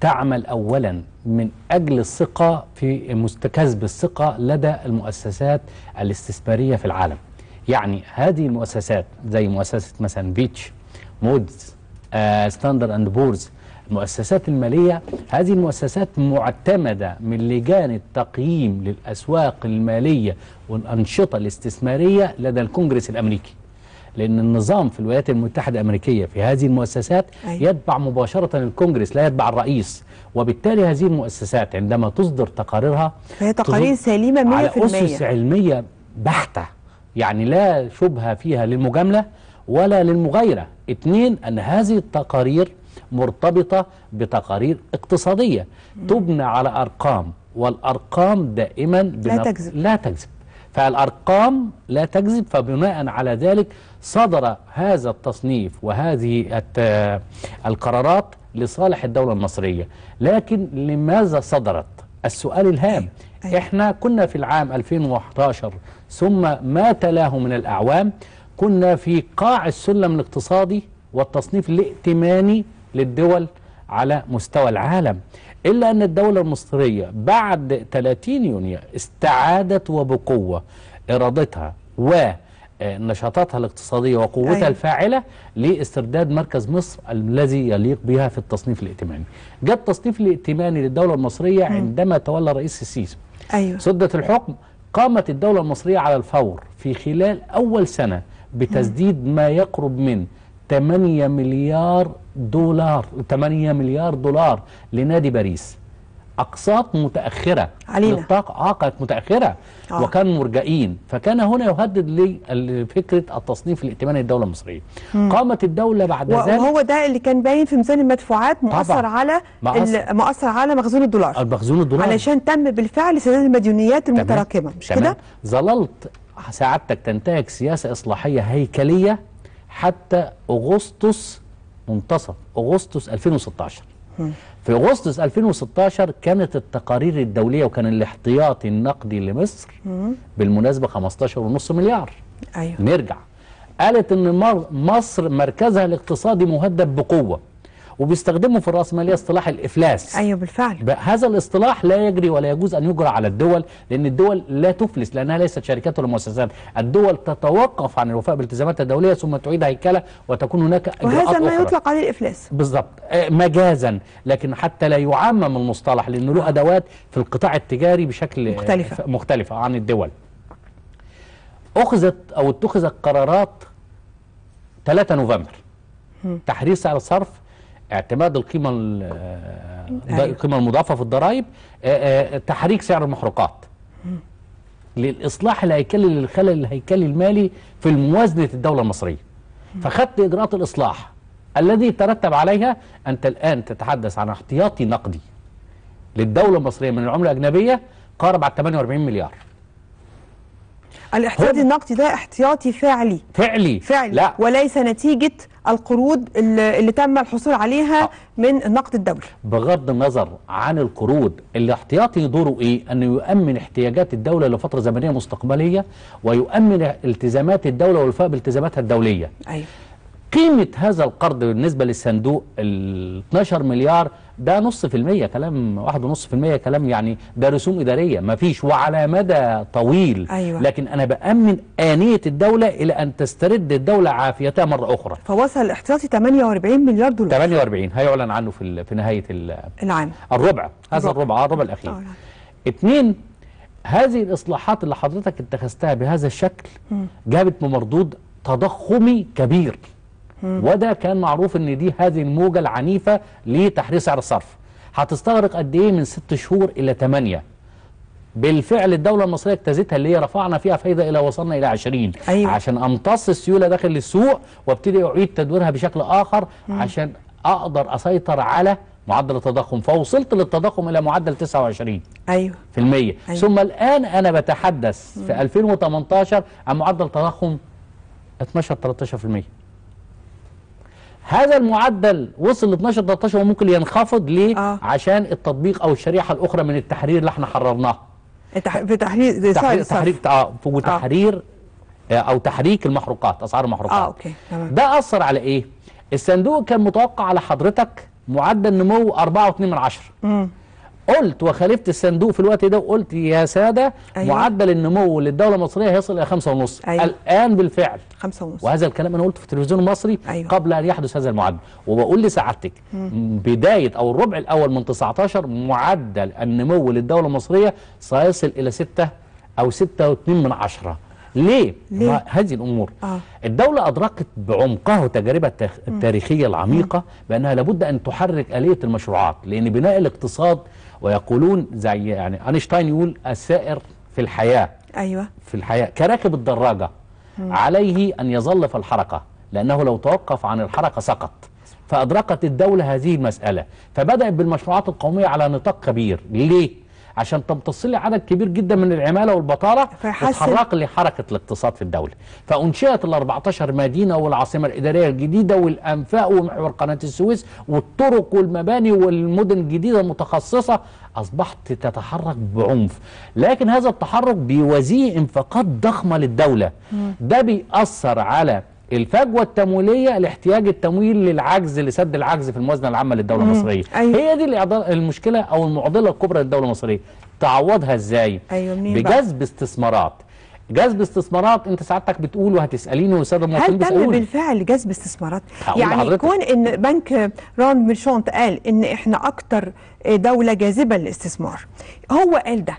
تعمل أولا من أجل الثقة في مستكسب الثقة لدى المؤسسات الاستثمارية في العالم. يعني هذه المؤسسات زي مؤسسة مثلا فيتش، مودز، آه، ستاندرد اند بورز، المؤسسات المالية، هذه المؤسسات معتمدة من لجان التقييم للأسواق المالية والأنشطة الاستثمارية لدى الكونجرس الأمريكي، لأن النظام في الولايات المتحدة الأمريكية في هذه المؤسسات يتبع مباشرة الكونجرس لا يتبع الرئيس، وبالتالي هذه المؤسسات عندما تصدر تقاريرها فهي تقارير سليمة مية بالمية على أسس علمية بحتة، يعني لا شبهة فيها للمجاملة ولا للمغايرة. اثنين، أن هذه التقارير مرتبطة بتقارير اقتصادية تبنى على أرقام، والأرقام دائما لا تكذب. لا تكذب، فالأرقام لا تكذب، فبناء على ذلك صدر هذا التصنيف وهذه القرارات لصالح الدولة المصرية. لكن لماذا صدرت؟ السؤال الهام. أيوة. احنا كنا في العام ألفين وأحد عشر ثم ما تلاه من الأعوام كنا في قاع السلم الاقتصادي والتصنيف الائتماني للدول على مستوى العالم، إلا أن الدولة المصرية بعد ثلاثين يونيو استعادت وبقوة إرادتها ونشاطاتها الاقتصادية وقوتها أيه. الفاعلة لاسترداد مركز مصر الذي يليق بها في التصنيف الائتماني. جاء التصنيف الائتماني للدولة المصرية عندما تولى الرئيس السيسي أيوه. سدة الحكم. قامت الدولة المصرية على الفور في خلال أول سنة بتسديد ما يقرب من ثمانية مليار دولار ثمانية مليار دولار لنادي باريس. أقساط متأخرة علينا، عقد متأخرة آه. وكان مرجئين، فكان هنا يهدد لفكرة التصنيف الائتماني للدولة المصرية. مم. قامت الدولة بعد و... ذلك، وهو ده اللي كان باين في ميزان المدفوعات، مؤثر على مؤثر على مخزون الدولار المخزون الدولار علشان تم بالفعل سداد المديونيات المتراكمة، مش كده؟ ظللت سعادتك تنتهج سياسة إصلاحية هيكلية حتى أغسطس، منتصف أغسطس ألفين وستاشر. في أغسطس ألفين وستاشر كانت التقارير الدولية وكان الاحتياطي النقدي لمصر بالمناسبة خمستاشر ونص مليار. أيوه. نرجع، قالت أن مصر مركزها الاقتصادي مهدد بقوة، وبيستخدموا في الرأسمالية اصطلاح الإفلاس. أيوه بالفعل. هذا الاصطلاح لا يجري ولا يجوز أن يجرى على الدول، لأن الدول لا تفلس لأنها ليست شركات ولا مؤسسات، الدول تتوقف عن الوفاء بالالتزاماتها الدولية ثم تعيد هيكلة وتكون هناك إجراءات أخرى. وهذا ما يطلق عليه الإفلاس. بالظبط، مجازا، لكن حتى لا يعمم المصطلح لأنه له أدوات في القطاع التجاري بشكل مختلفة مختلفة عن الدول. أخذت أو اتخذت قرارات ثلاثة نوفمبر، تحرير سعر الصرف، اعتماد القيمة القيمة المضافة في الضرائب، تحريك سعر المحروقات للإصلاح الهيكلي للخلل الهيكلي المالي في موازنة الدولة المصرية. فخدت إجراءات الإصلاح الذي ترتب عليها أنت الآن تتحدث عن احتياطي نقدي للدولة المصرية من العملة الأجنبية قارب على ثمانية وأربعين مليار. الاحتياطي النقدي ده احتياطي فعلي فعلي فعلي لا. وليس نتيجة القروض اللي, اللي تم الحصول عليها آه. من النقد الدولي. بغض النظر عن القروض، الاحتياطي دوره ايه؟ انه يؤمن احتياجات الدولة لفترة زمنية مستقبلية، ويؤمن التزامات الدولة والوفاء بالتزاماتها الدولية. ايوه. قيمة هذا القرض بالنسبة للصندوق ال اتناشر مليار ده نص في المية، كلام واحد ونص في المية، كلام يعني ده رسوم إدارية ما فيش وعلى مدى طويل. أيوة. لكن أنا بأمن آنية الدولة إلى أن تسترد الدولة عافيتها مرة أخرى. فوصل الاحتياطي ثمانية وأربعين مليار دولار. ثمانية وأربعين هيعلن عنه في في نهاية العام، الربع، هذا الربع الربع الأخير. أولا. اتنين، هذه الإصلاحات اللي حضرتك اتخذتها بهذا الشكل جابت بمردود تضخمي كبير. وده كان معروف ان دي هذه الموجه العنيفه لتحرير سعر الصرف هتستغرق قد ايه؟ من ست شهور الى ثمانية. بالفعل الدوله المصريه اجتازتها، اللي هي رفعنا فيها فايده الى وصلنا الى عشرين. أيوة. عشان امتص السيوله داخل السوق وابتدي اعيد تدويرها بشكل اخر. مم. عشان اقدر اسيطر على معدل التضخم، فوصلت للتضخم الى معدل تسعة وعشرين ايوه في المية. أيوة. ثم الان انا بتحدث في ألفين وثمانية عشر عن معدل تضخم اثناشر ثلاثة عشر بالمية. هذا المعدل وصل ل اثناشر ثلاثة عشر وممكن ينخفض ليه؟ آه. عشان التطبيق او الشريحه الاخرى من التحرير اللي احنا حررناه. التح... في تحرير تحرير, تحرير... آه. وتحرير آه. او تحريك المحروقات، اسعار المحروقات. اه اوكي تمام. ده اثر على ايه؟ الصندوق كان متوقع على حضرتك معدل نمو أربعة واتنين من عشرة. قلت وخالفت الصندوق في الوقت ده وقلت يا ساده أيوة. معدل النمو للدوله المصريه هيصل الى خمسة ونص. أيوة. الان بالفعل خمسة ونص، وهذا الكلام انا قلته في التلفزيون المصري أيوة. قبل ان يحدث هذا المعدل، وبقول لسعادتك بدايه او الربع الاول من تسعة عشر معدل النمو للدوله المصريه سيصل الى ستة أو ستة واتنين من عشرة. ليه؟ ليه؟ هذه الأمور آه. الدولة أدركت بعمقها تجربة التاريخية العميقة بأنها لابد أن تحرك آلية المشروعات، لأن بناء الاقتصاد، ويقولون زي يعني أينشتاين يقول السائر في الحياة أيوة في الحياة كراكب الدراجة مم. عليه أن يظل في الحركة، لأنه لو توقف عن الحركة سقط. فأدركت الدولة هذه المسألة، فبدأت بالمشروعات القومية على نطاق كبير. ليه؟ عشان تمتص لي عدد كبير جدا من العماله والبطاله وتحرك لي حركه الاقتصاد في الدوله. فانشئت ال أربعتاشر مدينه والعاصمه الاداريه الجديده والانفاق ومحور قناه السويس والطرق والمباني والمدن الجديده المتخصصه، اصبحت تتحرك بعنف. لكن هذا التحرك بيوازيه انفاقات ضخمه للدوله. م. ده بيأثر على الفجوه التمويليه لاحتياج التمويل للعجز، لسد العجز في الموازنه العامه للدوله مم. المصريه. أيوة. هي دي المشكله او المعضله الكبرى للدوله المصريه. تعوضها ازاي؟ أيوة بجذب بقى. استثمارات. جذب استثمارات انت سعادتك بتقول وهتساليني والساده المواطنين بيسالوني، هل تم بالفعل جذب استثمارات؟ يعني كون ان بنك راند ميرشونت قال ان احنا اكتر دوله جاذبه للاستثمار، هو قال ده،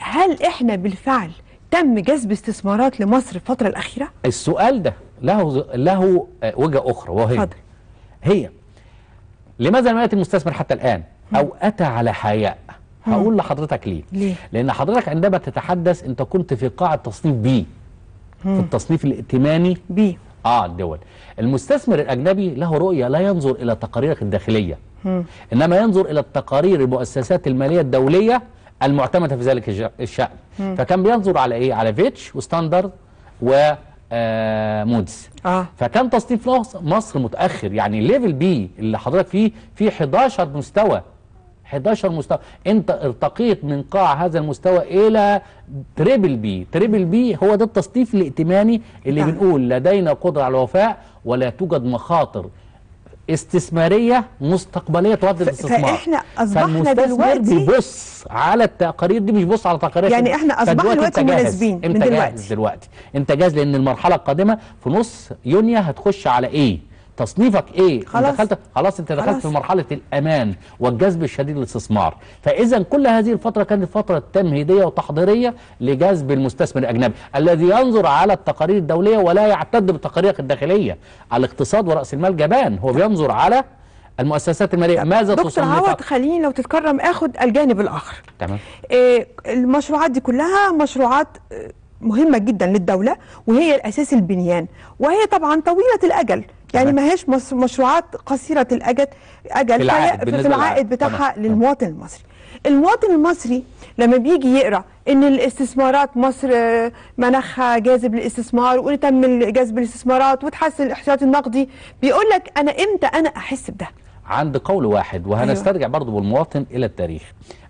هل احنا بالفعل تم جذب استثمارات لمصر في الفتره الاخيره؟ السؤال ده له له وجهه اخرى، وهي فضل. هي لماذا لم ياتي المستثمر حتى الان؟ هم. او اتى على حياء. هقول لحضرتك ليه؟ ليه؟ لان حضرتك عندما تتحدث انت كنت في قاعه تصنيف بي، في التصنيف الائتماني بي اه الدول. المستثمر الاجنبي له رؤيه، لا ينظر الى تقاريرك الداخليه، هم. انما ينظر الى تقارير المؤسسات الماليه الدوليه المعتمده في ذلك الشأن. هم. فكان بينظر على ايه؟ على فيتش وستاندرد و آه مودز. آه. فكان تصنيف مصر متاخر، يعني الليفل بي اللي حضرتك فيه في حداشر مستوى، حداشر مستوى، انت ارتقيت من قاع هذا المستوى الى تريبل بي، تريبل بي هو ده التصنيف الائتماني اللي آه. بنقول لدينا قدره على الوفاء ولا توجد مخاطر استثماريه مستقبليه تودي الاستثمار. فاحنا اصبحنا دلوقتي بيبص على التقارير دي، مش بيبص على تقارير، يعني احنا اصبحنا دلوقتي مناسبين من دلوقتي. دلوقتي انت جاهز، لان المرحله القادمه في نص يونيو هتخش على ايه؟ تصنيفك ايه؟ خلاص انت دخلت، خلاص انت دخلت خلاص. في مرحله الامان والجذب الشديد للاستثمار. فاذا كل هذه الفتره كانت فتره تمهيديه وتحضيريه لجذب المستثمر الاجنبي الذي ينظر على التقارير الدوليه ولا يعتد بتقاريرك الداخليه. الاقتصاد وراس المال جبان، هو بينظر على المؤسسات الماليه ماذا تصنف. دكتور عوض، خليني لو تتكرم اخد الجانب الاخر. تمام. إيه المشروعات دي كلها؟ مشروعات مهمه جدا للدوله، وهي الاساس البنيان، وهي طبعا طويله الاجل، يعني ما هيش مشروعات قصيرة الأجل أجل في العائد, في العائد بتاعها طبعا. للمواطن المصري. المواطن المصري لما بيجي يقرأ إن الاستثمارات مصر مناخها جاذب للاستثمار، وإن تم جذب الاستثمارات وتحسن الاحتياط النقدي، بيقول لك أنا إمتى أنا أحس بده؟ عند قول واحد، وهنسترجع أيوة. برضو بالمواطن إلى التاريخ.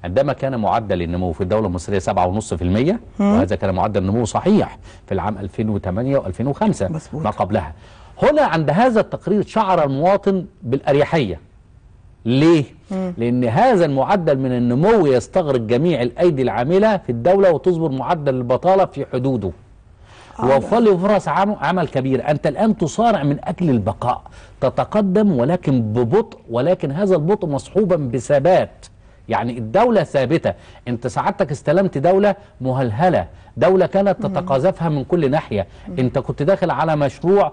عندما كان معدل النمو في الدولة المصرية سبعة ونص بالمية، وهذا كان معدل نمو صحيح في العام ألفين وتمانية وألفين وخمسة ما قبلها. هنا عند هذا التقرير شعر المواطن بالأريحية. ليه؟ م. لأن هذا المعدل من النمو يستغرق جميع الأيدي العاملة في الدولة وتصبر معدل البطالة في حدوده. ووفر لي فرص عمل كبيرة. أنت الآن تصارع من أجل البقاء، تتقدم ولكن ببطء، ولكن هذا البطء مصحوبا بثبات. يعني الدولة ثابتة. أنت سعادتك استلمت دولة مهلهلة، دولة كانت تتقاذفها من كل ناحية. م. أنت كنت داخل على مشروع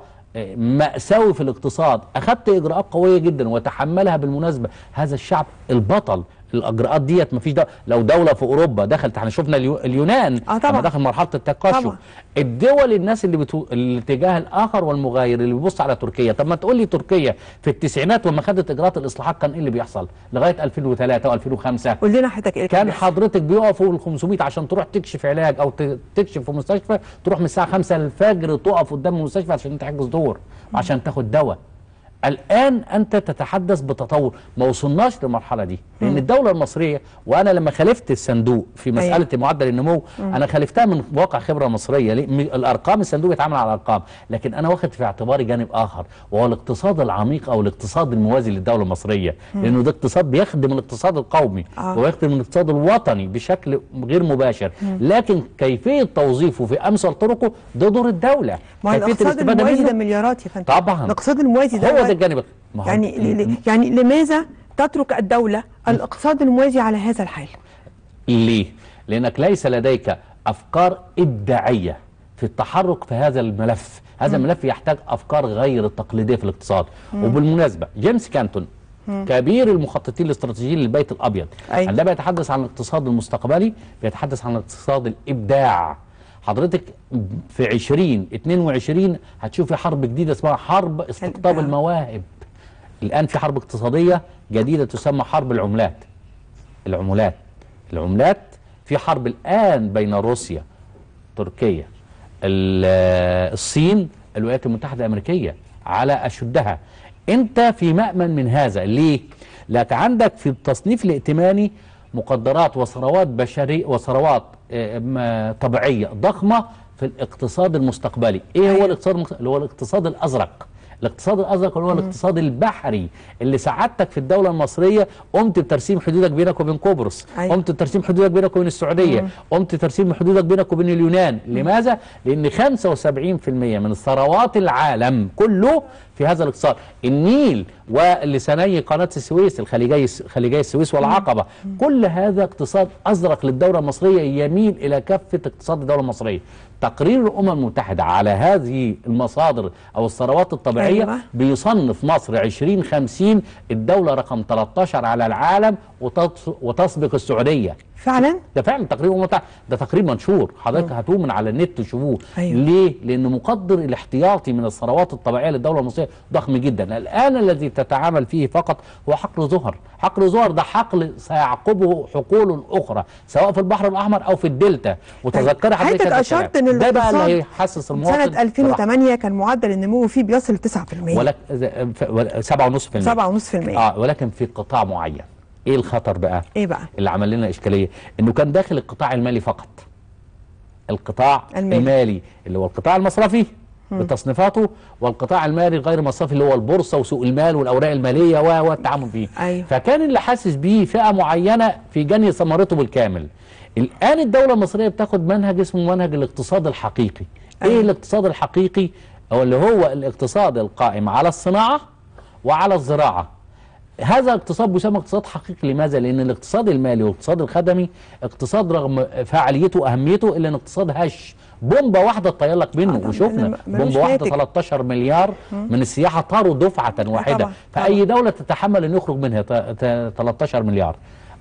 مأساوي في الاقتصاد، أخذت إجراءات قوية جدا وتحملها بالمناسبة هذا الشعب البطل الاجراءات ديت مفيش. ده لو دوله في اوروبا دخلت، احنا شفنا اليونان اه طبعا داخل مرحله التقشف. الدول الناس اللي بتو... الاتجاه الاخر والمغاير اللي بيبص على تركيا. طب ما تقول لي تركيا في التسعينات لما خدت اجراءات الاصلاحات كان ايه اللي بيحصل لغايه ألفين وثلاثة وألفين وخمسة؟ قول لنا حضرتك ايه كان حضرتك بيقفوا ال خمسمائة عشان تروح تكشف علاج او تكشف في مستشفى، تروح من الساعه خمسة الفجر تقف قدام المستشفى عشان تحجز دور عشان تاخد دواء. الآن أنت تتحدث بتطور، ما وصلناش للمرحلة دي، لأن الدولة المصرية وأنا لما خالفت الصندوق في مسألة أيه. معدل النمو مم. أنا خالفتها من واقع خبرة مصرية. الأرقام الصندوق بيتعامل على الأرقام، لكن أنا واخد في اعتباري جانب آخر وهو الاقتصاد العميق أو الاقتصاد الموازي للدولة المصرية، مم. لأنه ده اقتصاد بيخدم الاقتصاد القومي آه. ويخدم الاقتصاد الوطني بشكل غير مباشر، مم. لكن كيفية توظيفه في أمثل طرقه ده دور الدولة. ما الاقتصاد الموازي ده مليارات يا فندم. طبعا الاقتصاد الموازي ده الجانب. يعني ل... يعني لماذا تترك الدولة الاقتصاد الموازي على هذا الحال؟ ليه؟ لأنك ليس لديك أفكار إبداعية في التحرك في هذا الملف. هذا م. الملف يحتاج أفكار غير التقليدية في الاقتصاد. م. وبالمناسبة جيمس كانتون م. كبير المخططين الاستراتيجيين للبيت الأبيض عندما يتحدث عن الاقتصاد المستقبلي بيتحدث عن الاقتصاد الإبداع. حضرتك في عشرين اتنين وعشرين هتشوفي حرب جديدة اسمها حرب استقطاب المواهب. الآن في حرب اقتصادية جديدة تسمى حرب العملات. العملات العملات في حرب الآن بين روسيا، تركيا، الصين، الولايات المتحدة الأمريكية على أشدها. أنت في مأمن من هذا. ليه؟ لك عندك في التصنيف الائتماني مقدرات وثروات بشرية وثروات طبيعية ضخمة في الاقتصاد المستقبلي. ايه هو الاقتصاد المستقبلي؟ اللي هو الاقتصاد الازرق. الاقتصاد الازرق اللي هو الاقتصاد البحري اللي سعادتك في الدولة المصرية قمت بترسيم حدودك بينك وبين قبرص، قمت بترسيم حدودك بينك وبين السعودية، قمت بترسيم حدودك بينك وبين اليونان. لماذا؟ لأن خمسة وسبعين بالمئة من ثروات العالم كله في هذا الاقتصاد. النيل ولساني قناة السويس، الخليجي خليجي السويس والعقبة، كل هذا اقتصاد أزرق للدولة المصرية يميل إلى كافة اقتصاد الدولة المصرية. تقرير الأمم المتحدة على هذه المصادر أو الثروات الطبيعية أيوة. بيصنف مصر عشرين خمسين الدولة رقم ثلاثة عشر على العالم وتسبق السعودية. فعلا؟ ده فعلا تقرير الأمم المتحدة، ده تقرير منشور حضرتك هاتوه من على النت تشوفوه. أيوة. ليه؟ لأن مقدر الاحتياطي من الثروات الطبيعية للدولة المصرية ضخم جدا. الآن الذي تتعامل فيه فقط هو حقل زهر. حقل زهر ده حقل سيعقبه حقول أخرى سواء في البحر الأحمر أو في الدلتا. وتذكري حضرتك حضرتك أشرت إن الاقتصاد سنة ألفين وثمانية كان معدل النمو فيه بيصل تسعة بالمئة ولكن سبعة ونص بالمئة سبعة ونص بالمئة اه ولكن في قطاع معين. ايه الخطر بقى؟ ايه بقى؟ اللي عمل لنا إشكالية إنه كان داخل القطاع المالي فقط. القطاع المالي, المالي اللي هو القطاع المصرفي بتصنيفاته والقطاع المالي غير مصرفي اللي هو البورصه وسوق المال والاوراق الماليه والتعامل فيه. أيوه. فكان اللي حاسس بيه فئه معينه في جني ثمرته بالكامل. الان الدوله المصريه بتاخد منهج اسمه منهج الاقتصاد الحقيقي. أيوه. ايه الاقتصاد الحقيقي؟ هو اللي هو الاقتصاد القائم على الصناعه وعلى الزراعه. هذا الاقتصاد بيسمى اقتصاد حقيقي. لماذا؟ لأن الاقتصاد المالي والاقتصاد الخدمي اقتصاد رغم فعاليته واهميته الا ان اقتصاد هش. بومبة واحدة تطير لك منه آه وشفنا بومبة واحدة ثلاثة عشر مليار من السياحة طاروا دفعة واحدة. آه طبعًا. فأي دولة تتحمل أن يخرج منها ثلاثة عشر مليار.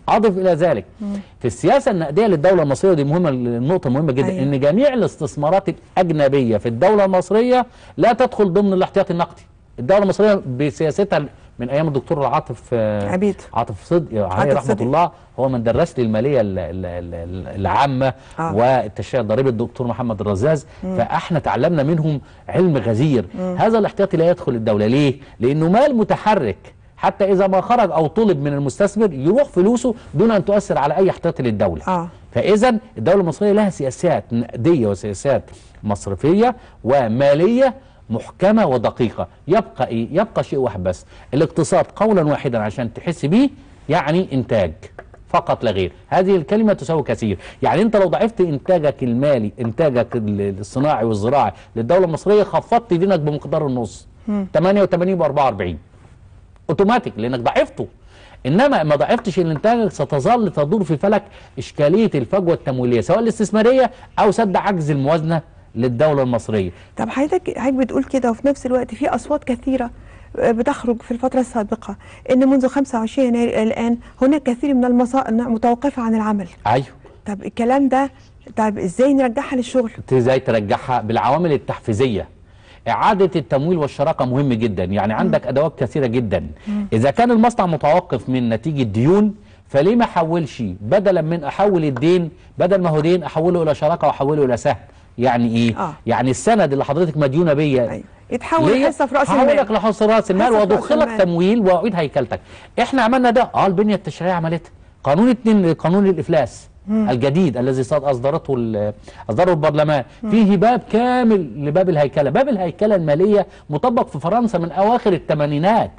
أضف إلى ذلك مم. في السياسة النقدية للدولة المصرية ودي مهمة النقطة مهمة جدا. أيوة. إن جميع الاستثمارات الأجنبية في الدولة المصرية لا تدخل ضمن الاحتياط النقدي. الدولة المصرية بسياستها من ايام الدكتور عاطف عبيد عاطف صدقي عليه رحمه الله هو من درس لي الماليه العامه آه. والتشريع الضريبي الدكتور محمد الرزاز. مم. فاحنا تعلمنا منهم علم غزير. مم. هذا الاحتياطي لا يدخل الدوله. ليه؟ لانه مال متحرك حتى اذا ما خرج او طلب من المستثمر يروح فلوسه دون ان تؤثر على اي احتياطي للدوله. آه. فاذا الدوله المصريه لها سياسات نقديه وسياسات مصرفيه وماليه محكمة ودقيقة. يبقى إيه؟ يبقى شيء واحد بس، الاقتصاد قولا واحدا عشان تحس بيه يعني إنتاج فقط لا غير. هذه الكلمة تساوي كثير. يعني أنت لو ضعفت إنتاجك المالي إنتاجك الصناعي والزراعي للدولة المصرية خفضت دينك بمقدار النص ثمانية وثمانين وأربعة وأربعين أوتوماتيك لأنك ضعفته. إنما ما ضعفتش الإنتاج ستظل تدور في فلك إشكالية الفجوة التمويلية سواء الاستثمارية أو سد عجز الموازنة للدولة المصرية. طب حضرتك حضرتك بتقول كده وفي نفس الوقت في أصوات كثيرة بتخرج في الفترة السابقة أن منذ خمسة وعشرين يناير الآن هناك كثير من المصانع متوقفة عن العمل. أيوه. طب الكلام ده طب إزاي نرجعها للشغل؟ إزاي ترجعها؟ بالعوامل التحفيزية. إعادة التمويل والشراكة مهم جدا، يعني عندك م. أدوات كثيرة جدا. م. إذا كان المصنع متوقف من نتيجة ديون فليه ما أحولش، بدلا من أحول الدين بدل ما هو دين أحوله إلى شراكة وأحوله إلى سهم. يعني إيه؟ آه. يعني السند اللي حضرتك مديونة بيا أيوه. يتحول لحصه في راس المال، هحولك لحصه راس المال واضخ لك تمويل واعيد هيكلتك. احنا عملنا ده، اه البنيه التشريعيه عملتها، قانون اتنين قانون الافلاس مم. الجديد الذي اصدرته اصدره البرلمان مم. فيه باب كامل لباب الهيكله، باب الهيكله الماليه مطبق في فرنسا من اواخر الثمانينات،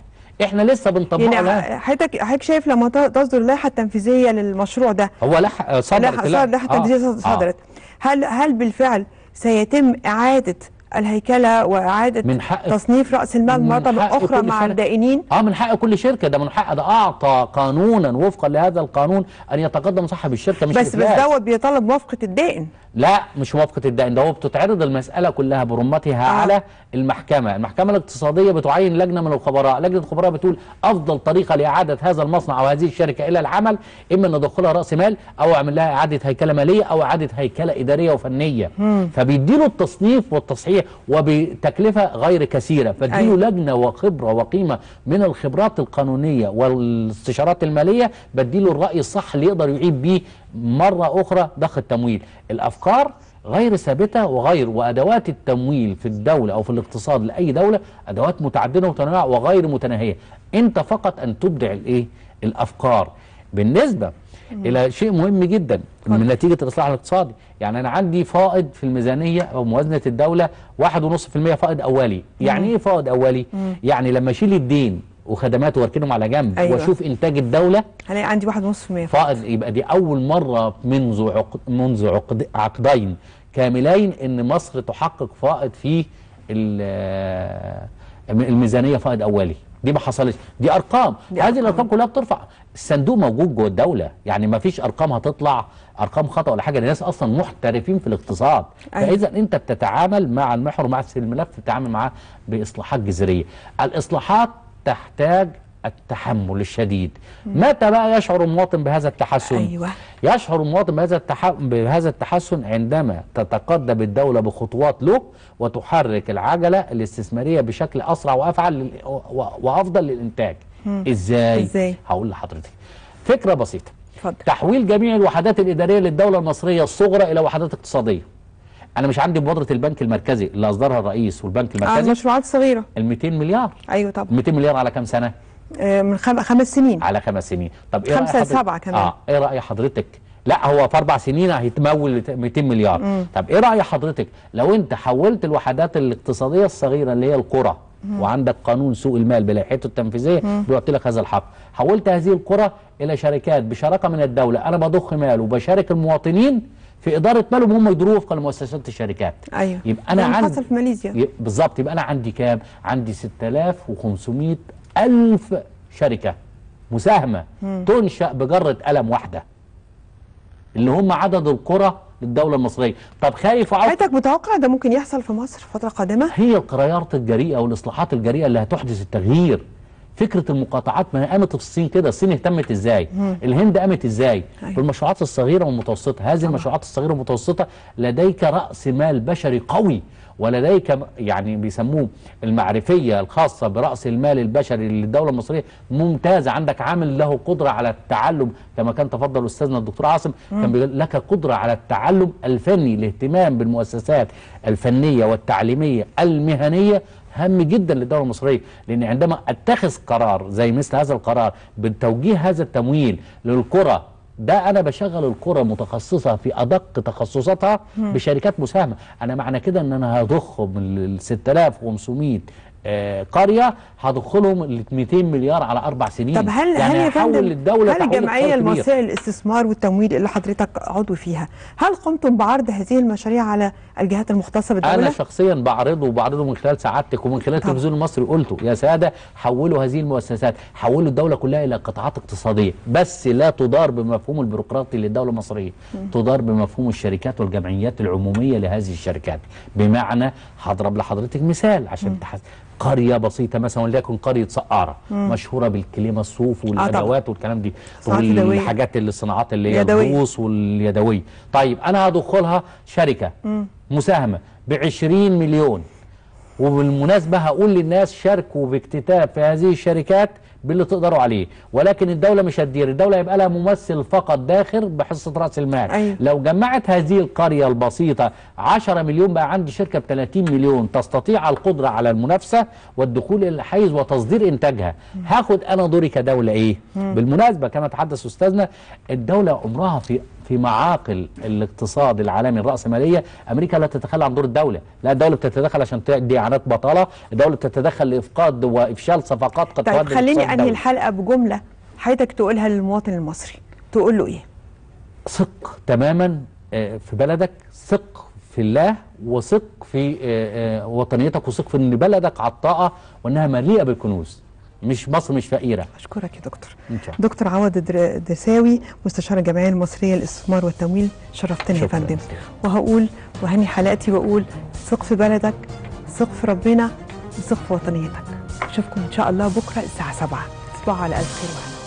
احنا لسه بنطبقه. يعني حضرتك حضرتك شايف لما تصدر اللائحه التنفيذيه للمشروع ده هو لح صدرت اللائحه التنفيذيه صدرت هل هل بالفعل سيتم اعاده الهيكله واعاده تصنيف راس المال مره اخرى مع الدائنين؟ اه من حق كل شركه، ده من حق ده اعطى قانونا وفقا لهذا القانون ان يتقدم صاحب الشركه، مش بس بس دوت بيطالب موافقه الدائن. لا مش موافقه الدائن، ده هو بتتعرض المساله كلها برمتها آه. على المحكمه، المحكمه الاقتصاديه بتعين لجنه من الخبراء، لجنه الخبراء بتقول افضل طريقه لاعاده هذا المصنع او هذه الشركه الى العمل اما ان ندخل لها راس مال او اعمل لها اعاده هيكله ماليه او اعاده هيكله اداريه وفنيه، فبيديله التصنيف والتصحيح وبتكلفة غير كثيرة، فاديله لجنة وخبرة وقيمة من الخبرات القانونية والاستشارات المالية، بديله الرأي الصح اللي يقدر يعيب بيه مرة أخرى ضخ التمويل. الأفكار غير ثابتة وغير، وأدوات التمويل في الدولة أو في الاقتصاد لأي دولة أدوات متعددة ومتنوعة وغير متناهية، أنت فقط أن تبدع الإيه؟ الأفكار. بالنسبة إلى شيء مهم جدا من نتيجة الإصلاح الاقتصادي، يعني أنا عندي فائض في الميزانية أو موازنة الدولة واحد ونص بالمية فائض أولي. يعني إيه فائض أولي؟ يعني لما أشيل الدين وخدماته واركنهم على جنب أيوة. وأشوف إنتاج الدولة هلاقي عندي واحد ونص بالمية فائض. يبقى دي أول مرة منذ عقد منذ عقد عقدين كاملين إن مصر تحقق فائض في الميزانية فائض أولي. دي ما حصلتش، دي ارقام، دي هذه الارقام كلها بترفع، الصندوق موجود جوه الدوله، يعني ما فيش ارقام هتطلع ارقام خطا ولا حاجه، الناس اصلا محترفين في الاقتصاد، فاذا انت بتتعامل مع المحور مع الملف بتتعامل معاه باصلاحات جذريه، الاصلاحات تحتاج التحمل الشديد. متى بقى يشعر المواطن بهذا التحسن؟ أيوة. يشعر المواطن بهذا التح... بهذا التحسن عندما تتقدم الدولة بخطوات له وتحرك العجلة الاستثمارية بشكل أسرع وأفعل لل... و... وأفضل للإنتاج. مم. إزاي؟ إزاي؟ هقول لحضرتك فكرة بسيطة. فضل. تحويل جميع الوحدات الإدارية للدولة المصرية الصغرى إلى وحدات اقتصادية. أنا مش عندي مبادرة البنك المركزي اللي أصدرها الرئيس والبنك المركزي على المشروعات الصغيرة ال مئتين مليار. أيوه طبعا. مئتين مليار على كام سنة؟ من خمس سنين على خمس سنين طب ايه خمسة سبعة كمان اه ايه رأي حضرتك؟ لا هو في اربع سنين هيتمول مئتين مليار. مم. طب ايه رأي حضرتك لو انت حولت الوحدات الاقتصاديه الصغيره اللي هي القرى، مم. وعندك قانون سوق المال بلائحته التنفيذيه بيعطي لك هذا الحق، حولت هذه القرى الى شركات بشراكه من الدوله، انا بضخ مال وبشارك المواطنين في اداره مالهم هم يديروه وفقا لمؤسسات الشركات. ايوه يبقى انا عندي حصل في ماليزيا بالظبط، يبقى انا عندي كام؟ عندي ستة آلاف وخمسمائة ألف شركة مساهمة مم. تنشأ بجرة قلم واحدة اللي هم عدد القرى للدولة المصرية. طب خايف وعاوز حضرتك متوقع ده ممكن يحصل في مصر في فترة قادمة؟ هي القرارات الجريئة والإصلاحات الجريئة اللي هتحدث التغيير. فكرة المقاطعات ما هي قامت في الصين كده، الصين اهتمت ازاي؟ مم. الهند قامت ازاي؟ أيوة. في المشروعات الصغيرة والمتوسطة، هذه المشروعات الصغيرة والمتوسطة لديك رأس مال بشري قوي ولديك يعني بيسموه المعرفية الخاصة برأس المال البشري للدولة المصرية ممتازة، عندك عامل له قدرة على التعلم كما كان تفضل أستاذنا الدكتور عاصم، مم. كان بيقول لك قدرة على التعلم الفني، الاهتمام بالمؤسسات الفنية والتعليمية المهنية هام جدا للدولة المصرية، لأن عندما أتخذ قرار زي مثل هذا القرار بتوجيه هذا التمويل للقرى، ده أنا بشغل القرى متخصصة في أدق تخصصاتها بشركات مساهمة، أنا معنى كده إن أنا هضخ من ال ستة آلاف وخمسمائة آه قرية هضخ لهم مئتين مليار على أربع سنين. طب هل يعني هل هحول الدولة هل الجمعية المصرية للاستثمار والتمويل اللي حضرتك عضو فيها، هل قمتم بعرض هذه المشاريع على الجهات المختصة بالدولة؟ أنا شخصيا بعرضه وبعرضه من خلال سعادتك ومن خلال التلفزيون المصري، قلته يا سادة حولوا هذه المؤسسات، حولوا الدولة كلها إلى قطاعات اقتصادية، بس لا تدار بمفهوم البيروقراطي للدولة المصرية، تدار بمفهوم الشركات والجمعيات العمومية لهذه الشركات، بمعنى هضرب لحضرتك مثال عشان تحس قريه بسيطه مثلا وليكن قريه سقاره مشهوره بالكلمه الصوف والادوات آه والكلام دي والحاجات اللي الصناعات اللي هي الروس واليدويه. طيب انا هدخلها شركه مم. مساهمه ب عشرين مليون، وبالمناسبه هقول للناس شاركوا باكتتاب في هذه الشركات باللي تقدروا عليه، ولكن الدوله مش هتدير، الدوله يبقى لها ممثل فقط داخل بحصه راس المال. أيوة. لو جمعت هذه القريه البسيطه عشرة مليون بقى عندي شركه ب ثلاثين مليون تستطيع القدره على المنافسه والدخول الى الحيز وتصدير انتاجها. مم. هاخد انا دوري كدوله ايه؟ مم. بالمناسبه كما تحدث استاذنا، الدوله عمرها في في معاقل الاقتصاد العالمي الرأسمالية أمريكا لا تتخلى عن دور الدولة. لا، الدولة بتتدخل عشان تدي اعانات بطالة، الدولة بتتدخل لإفقاد وإفشال صفقات قد تؤدي. طيب خليني أنهي الحلقة بجملة حياتك تقولها للمواطن المصري، تقول له إيه؟ ثق تماما في بلدك، ثق في الله، وثق في وطنيتك، وثق في إن بلدك عطاءة وإنها مليئة بالكنوز. مش مصر مش فقيرة. أشكرك يا دكتور. دكتور عوض الترسوي مستشار الجمعية المصرية للاستثمار والتمويل، شرفتني يا فندم. وهقول وهني حلقتي وأقول ثق في بلدك، ثق في ربنا، وثق في وطنيتك. أشوفكم إن شاء الله بكرة الساعة سبعة. تصبحوا على ألف خير.